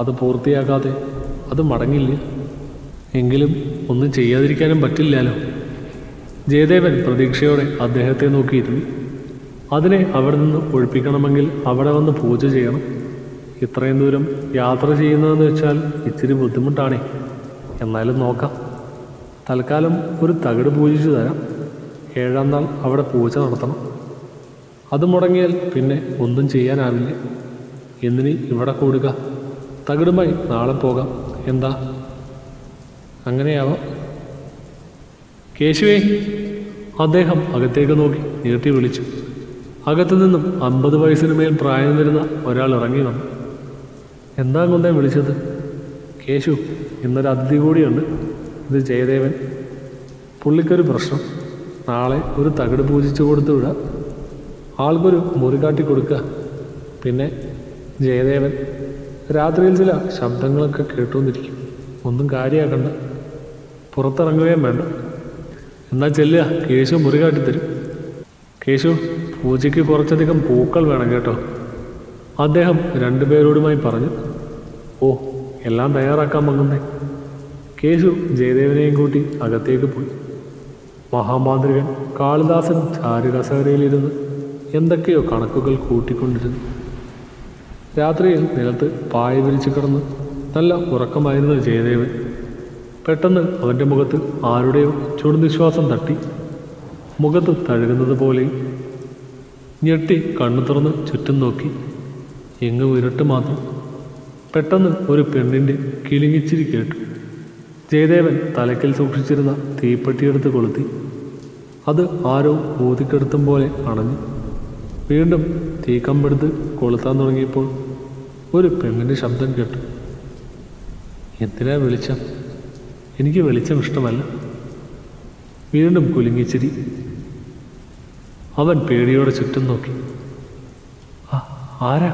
അത് പൂർത്തിയാക്കാതെ അത് മടങ്ങില്ല. എങ്കിലും ഒന്നും ചെയ്യാതിരിക്കാനും പറ്റില്ലല്ലോ. ജയദേവൻ പ്രതീക്ഷയോടെ അദ്ദേഹത്തെ നോക്കിയിരുന്നു. അതിനെ അവിടെ നിന്ന് ഒഴിപ്പിക്കണമെങ്കിൽ അവിടെ വന്ന് പൂജ ചെയ്യണം. ഇത്രയും ദൂരം യാത്ര ചെയ്യുന്നതെന്ന് വെച്ചാൽ ഇച്ചിരി ബുദ്ധിമുട്ടാണേ, എന്നാലും നോക്കാം. തൽക്കാലം ഒരു തകിട് പൂജിച്ചു തരാം. ഏഴാം നാൾ അവിടെ പൂജ നടത്തണം. അത് മുടങ്ങിയാൽ പിന്നെ ഒന്നും ചെയ്യാനാവില്ല. എന്നിനി ഇവിടെ കൂടുക, തകിടുമായി നാളെ പോകാം. എന്താ? അങ്ങനെയാവാം. കേശുവേ! അദ്ദേഹം അകത്തേക്ക് നോക്കി നീട്ടി വിളിച്ചു. അകത്തു നിന്നും 50 വയസ്സിന് മേൽ പ്രായം വരുന്ന ഒരാൾ ഇറങ്ങി വന്നു. എന്താ കൊണ്ടേ വിളിച്ചത്? കേശു, ഇന്നൊരു അതിഥി കൂടിയുണ്ട്. ഇത് ജയദേവൻ. പുള്ളിക്കൊരു പ്രശ്നം. നാളെ ഒരു തകിട് പൂജിച്ചു കൊടുത്തു വിടാം. ആൾക്കൊരു മുറികാട്ടി കൊടുക്കുക. പിന്നെ ജയദേവൻ, രാത്രിയിൽ ചില ശബ്ദങ്ങളൊക്കെ കേട്ടുകൊണ്ടിരിക്കും, ഒന്നും കാര്യമാക്കണ്ട. പുറത്തിറങ്ങുകയും വേണ്ട. എന്നാൽ ചെല്ലുക, കേശു മുറി കാട്ടിത്തരും. കേശു, പൂജയ്ക്ക് കുറച്ചധികം പൂക്കൾ വേണം കേട്ടോ, അദ്ദേഹം രണ്ടുപേരോടുമായി പറഞ്ഞു. ഓ, എല്ലാം തയ്യാറാക്കാൻ മങ്ങുന്നേ. കേശു ജയദേവനെയും കൂട്ടി അകത്തേക്ക് പോയി. മഹാമാന്ത്രികൻ കാളിദാസൻ ചാരുകസേരയിലിരുന്ന് എന്തൊക്കെയോ കണക്കുകൾ കൂട്ടിക്കൊണ്ടിരുന്നു. രാത്രിയിൽ നിലത്ത് പായ വിരിച്ചു കിടന്ന് നല്ല ഉറക്കമായിരുന്നു ജയദേവൻ. പെട്ടെന്ന് അവൻ്റെ മുഖത്ത് ആരുടെയോ ചുടുനിശ്വാസം തട്ടി. മുഖത്ത് തഴുകുന്നത് പോലെ ഞെട്ടി കണ്ണു തുറന്ന് ചുറ്റും നോക്കി. എങ്ങും ഇരുട്ട് മാത്രം. പെട്ടെന്ന് ഒരു പെണ്ണിൻ്റെ കിളിങ്ങിച്ചിരി കേട്ടു. ജയദേവൻ തലയ്ക്കൽ സൂക്ഷിച്ചിരുന്ന തീപ്പെട്ടിയെടുത്ത് കൊളുത്തി. അത് ആരോ ഊതിക്കെടുത്തും പോലെ അണഞ്ഞു. വീണ്ടും തീക്കമ്പെടുത്ത് കൊളുത്താൻ തുടങ്ങിയപ്പോൾ ഒരു പെണ്ണിൻ്റെ ശബ്ദം കേട്ടു. എന്തിനാ വെളിച്ചം? എനിക്ക് വെളിച്ചം ഇഷ്ടമല്ല. വീണ്ടും കുലുങ്ങിച്ചിരി. അവൻ പേടിയോടെ ചുറ്റും നോക്കി. ആരാ?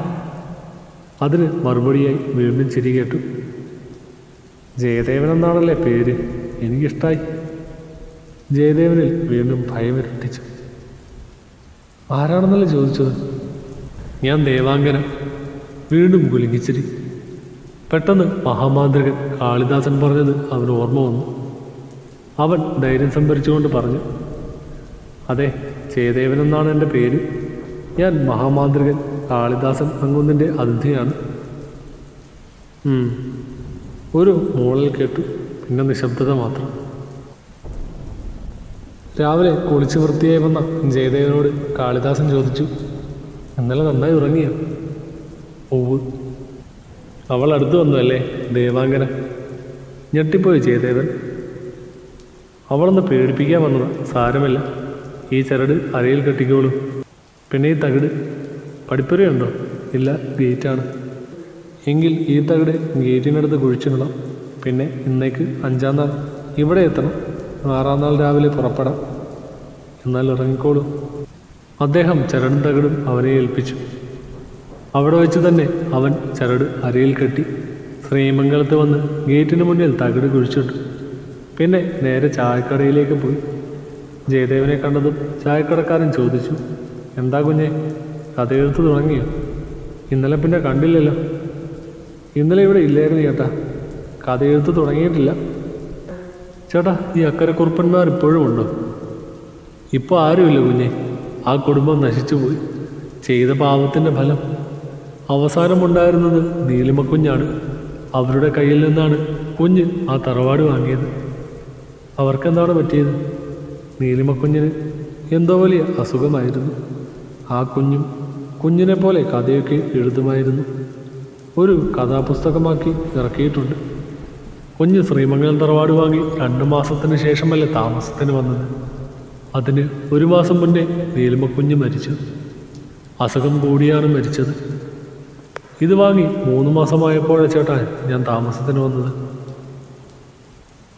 അതിന് മറുപടിയായി വീണ്ടും ചിരി കേട്ടു. ജയദേവൻ എന്നാണല്ലേ പേര്, എനിക്കിഷ്ടായി. ജയദേവനിൽ വീണ്ടും ഭയം ഇരട്ടിച്ചു. ആരാണെന്നല്ലേ ചോദിച്ചത്? ഞാൻ ദേവാംഗന. വീണ്ടും കുലുങ്ങിച്ചിരി. പെട്ടെന്ന് മഹാമാന്ത്രികൻ കാളിദാസൻ പറഞ്ഞത് അവന് ഓർമ്മ വന്നു. അവൻ ധൈര്യം സംഭരിച്ചുകൊണ്ട് പറഞ്ഞു, അതെ, ജയദേവൻ എന്നാണ് എൻ്റെ പേര്. ഞാൻ മഹാമാന്ത്രികൻ കാളിദാസൻ അങ്ങുന്നിൻ്റെ അതിഥിയാണ്. ഒരു മൂളൽ കേട്ടു, പിന്നെ നിശബ്ദത മാത്രം. രാവിലെ കുളിച്ച് വൃത്തിയായി വന്ന ജയദേവനോട് കാളിദാസൻ ചോദിച്ചു, ഇന്നലെ നന്നായി ഉറങ്ങിയ? ഓവ്. അവൾ അടുത്ത് വന്നു അല്ലേ ദേവാംഗന? ഞെട്ടിപ്പോയി ജയദേവൻ. അവളൊന്ന് പേടിപ്പിക്കാൻ വന്നതാ, സാരമില്ല. ഈ ചരട് അരയിൽ കെട്ടിക്കോളൂ. പിന്നെ ഈ തകിട്. പടിപ്പുരയുണ്ടോ? ഇല്ല, ഗേറ്റാണ്. എങ്കിൽ ഈ തകിട് ഗേറ്റിനടുത്ത് കുഴിച്ചിടണം. പിന്നെ ഇന്നേക്ക് 5-ാം നാൾ ഇവിടെ എത്തണം. 6-ാം നാൾ രാവിലെ പുറപ്പെടാം. എന്നാൽ ഇറങ്ങിക്കോളൂ. അദ്ദേഹം ചരടും തകിടും അവനെ ഏൽപ്പിച്ചു. അവിടെ വെച്ച് തന്നെ അവൻ ചരട് അരയിൽ കെട്ടി ശ്രീമംഗലത്ത് വന്ന് ഗേറ്റിന് മുന്നിൽ തകിട് കുഴിച്ചിട്ടു. പിന്നെ നേരെ ചായക്കടയിലേക്ക് പോയി. ജയദേവനെ കണ്ടതും ചായക്കടക്കാരൻ ചോദിച്ചു, എന്താ കുഞ്ഞെ, കഥയെഴുത്ത് തുടങ്ങിയോ? ഇന്നലെ പിന്നെ കണ്ടില്ലല്ലോ. ഇന്നലെ ഇവിടെ ഇല്ലായിരുന്നു ചേട്ടാ, കഥയെഴുത്ത് തുടങ്ങിയിട്ടില്ല. ചേട്ടാ, ഈ അക്കരക്കുറുപ്പന്മാർ ഇപ്പോഴും ഉണ്ടോ? ഇപ്പോൾ ആരുമില്ല കുഞ്ഞെ. ആ കുടുംബം നശിച്ചുപോയി. ചെയ്ത പാപത്തിൻ്റെ ഫലം. അവസാനമുണ്ടായിരുന്നത് നീലിമക്കുഞ്ഞാണ്. അവരുടെ കയ്യിൽ നിന്നാണ് കുഞ്ഞ് ആ തറവാട് വാങ്ങിയത്. അവർക്കെന്താണ് പറ്റിയത്? നീലിമക്കുഞ്ഞിന് എന്തോ വലിയ അസുഖമായിരുന്നു. ആ കുഞ്ഞും കുഞ്ഞിനെപ്പോലെ കഥയൊക്കെ എഴുതുമായിരുന്നു. ഒരു കഥാപുസ്തകമാക്കി ഇറക്കിയിട്ടുണ്ട്. കുഞ്ഞ് ശ്രീമംഗലം തറവാട് വാങ്ങി 2 മാസത്തിന് ശേഷമല്ല താമസത്തിന് വന്നത്. അതിന് 1 മാസം മുന്നേ നീലിമക്കുഞ്ഞ് മരിച്ചു. അസുഖം കൂടിയാണ് മരിച്ചത്. ഇത് വാങ്ങി 3 മാസമായപ്പോഴാണ് ചേട്ടാ ഞാൻ താമസത്തിന് വന്നത്.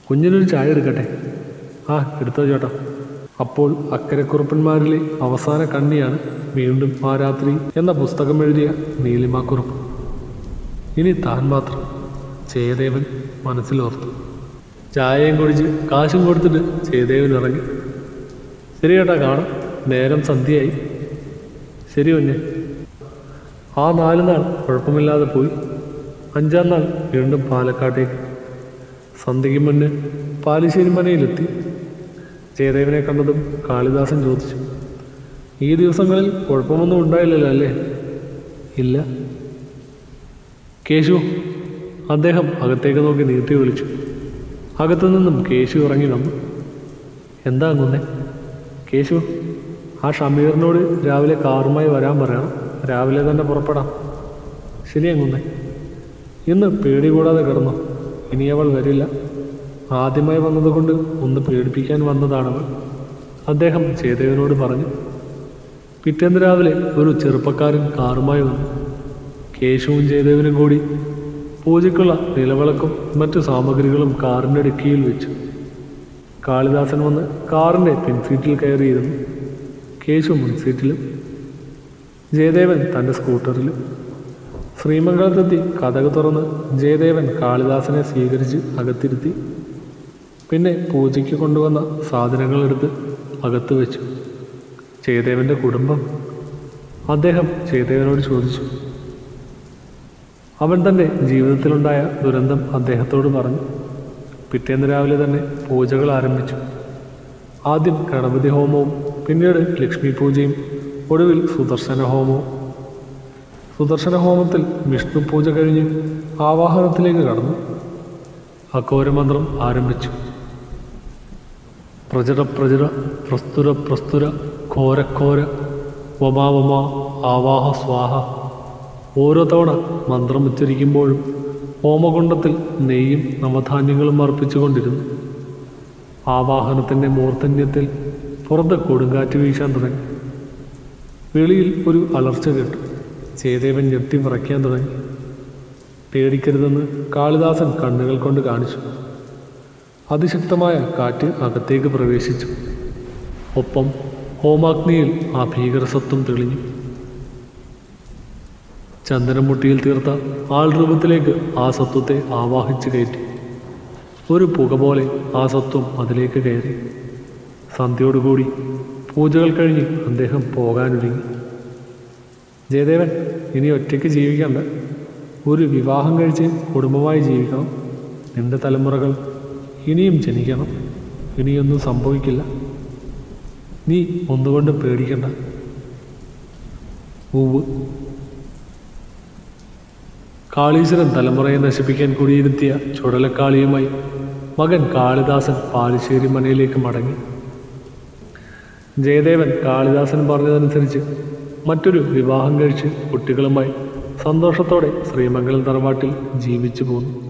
കുഞ്ഞിനൊരു ചായ എടുക്കട്ടെ? ആ എടുത്തോ ചേട്ടാ. അപ്പോൾ അക്കരക്കുറുപ്പന്മാരിലെ അവസാന കണ്ണിയാണ് വീണ്ടും ആ രാത്രി എന്ന പുസ്തകം എഴുതിയ നീലിമാക്കുറുപ്പ്. ഇനി താൻ മാത്രം, ജയദേവൻ മനസ്സിലോർത്തു. ചായയും കുടിച്ച് കാശും കൊടുത്തിട്ട് ജയദേവൻ ഇറങ്ങി. ശരി ചേട്ടാ കാണാം, നേരം സന്ധ്യയായി. ശരി കുഞ്ഞെ. ആ 4 നാൾ കുഴപ്പമില്ലാതെ പോയി. 5-ാം നാൾ വീണ്ടും പാലക്കാട്ടേക്ക്. സന്ധ്യയ്ക്ക് മുന്നേ പാലിശ്ശേരി മനയിലെത്തി. ജയദേവനെ കണ്ടതും കാളിദാസൻ ചോദിച്ചു, ഈ ദിവസങ്ങളിൽ കുഴപ്പമൊന്നും ഉണ്ടായില്ലല്ലോ അല്ലേ? ഇല്ല കേശു. അദ്ദേഹം അകത്തേക്ക് നോക്കി നീട്ടി വിളിച്ചു. അകത്തു നിന്നും കേശു ഇറങ്ങി വന്നു. എന്താ കുഞ്ഞെ? കേശു, ആ ഷമീറിനോട് രാവിലെ കാറുമായി വരാൻ പറയണം. രാവിലെ തന്നെ പുറപ്പെടാം. ശരിയാ കുഞ്ഞെ. ഇന്ന് പേടി കൂടാതെ കിടന്നു. ഇനി അവൾ വരില്ല. ആദ്യമായി വന്നതുകൊണ്ട് ഒന്ന് പേടിപ്പിക്കാൻ വന്നതാണവൾ. അദ്ദേഹം ജയദേവനോട് പറഞ്ഞു. പിറ്റേന്ന് രാവിലെ ഒരു ചെറുപ്പക്കാരൻ കാറുമായി വന്നു. കേശുവും ജയദേവനും കൂടി പൂജയ്ക്കുള്ള നിലവിളക്കും മറ്റു സാമഗ്രികളും കാറിൻ്റെ ഡിക്കിയിൽ വെച്ചു. കാളിദാസൻ വന്ന് കാറിൻ്റെ പിൻസീറ്റിൽ കയറിയിരുന്നു. കേശു മുൻസീറ്റിലും ജയദേവൻ തൻ്റെ സ്കൂട്ടറിലും. ശ്രീമംഗലത്തെത്തി കഥക് തുറന്ന് ജയദേവൻ കാളിദാസനെ സ്വീകരിച്ച് അകത്തിരുത്തി. പിന്നെ പൂജയ്ക്ക് കൊണ്ടുവന്ന സാധനങ്ങളെടുത്ത് അകത്ത് വെച്ചു. ജയദേവൻ്റെ കുടുംബം? അദ്ദേഹം ജയദേവനോട് ചോദിച്ചു. അവൻ തൻ്റെ ജീവിതത്തിലുണ്ടായ ദുരന്തം അദ്ദേഹത്തോട് പറഞ്ഞു. പിറ്റേന്ന് രാവിലെ തന്നെ പൂജകൾ ആരംഭിച്ചു. ആദ്യം ഗണപതി ഹോമവും, പിന്നീട് ലക്ഷ്മി പൂജയും, ഒടുവിൽ സുദർശന ഹോമവും. സുദർശന ഹോമത്തിൽ വിഷ്ണു പൂജ കഴിഞ്ഞ് ആവാഹനത്തിലേക്ക് കടന്നു. അഘോരമന്ത്രം ആരംഭിച്ചു. പ്രജര പ്രജര പ്രസ്തുര പ്രസ്തുര ഘോരഘോര വമാവമ ആവാഹ സ്വാഹ. ഓരോ തവണ മന്ത്രം ഉച്ചരിക്കുമ്പോഴും ഹോമകുണ്ടത്തിൽ നെയ്യും നവധാന്യങ്ങളും അർപ്പിച്ചുകൊണ്ടിരുന്നു. ആവാഹനത്തിൻ്റെ മൂർധന്യത്തിൽ പുറത്ത് കൊടുങ്കാറ്റ് വീശാൻ തുടങ്ങി. വെളിയിൽ ഒരു അലർച്ച കേട്ടു. ജയദേവൻ ഞെട്ടി വിറയ്ക്കാൻ തുടങ്ങി. പേടിക്കരുതെന്ന് കാളിദാസൻ കണ്ണുകൾ കൊണ്ട് കാണിച്ചു. അതിശക്തമായ കാറ്റ് അകത്തേക്ക് പ്രവേശിച്ചു. ഒപ്പം ഹോമാഗ്നിയിൽ ആ ഭീകരസത്വം തെളിഞ്ഞു. ചന്ദനമുട്ടിയിൽ തീർത്ത ആൾരൂപത്തിലേക്ക് ആ സത്വത്തെ ആവാഹിച്ചു കയറ്റി. ഒരു പുക പോലെ ആ സത്വം അതിലേക്ക് കയറി. സന്ധ്യയോടുകൂടി പൂജകൾ കഴിഞ്ഞ് അദ്ദേഹം പോകാനൊരുങ്ങി. ജയദേവൻ ഇനി ഒറ്റയ്ക്ക് ജീവിക്കണ്ട. ഒരു വിവാഹം കഴിച്ച് കുടുംബമായി ജീവിക്കണം. നിന്റെ തലമുറകൾ ഇനിയും ജനിക്കണം. ഇനിയൊന്നും സംഭവിക്കില്ല. നീ ഒന്നുകൊണ്ട് പേടിക്കണ്ട. ഉവ് കാളീശ്വരൻ തലമുറയെ നശിപ്പിക്കാൻ കൂടിയിരുത്തിയ ചുടലക്കാളിയുമായി മകൻ കാളിദാസൻ പാലിശ്ശേരി മനയിലേക്ക് മടങ്ങി. ജയദേവൻ കാളിദാസൻ പറഞ്ഞതനുസരിച്ച് മറ്റൊരു വിവാഹം കഴിച്ച് കുട്ടികളുമായി സന്തോഷത്തോടെ ശ്രീമംഗലം തറവാട്ടിൽ ജീവിച്ചു പോന്നു.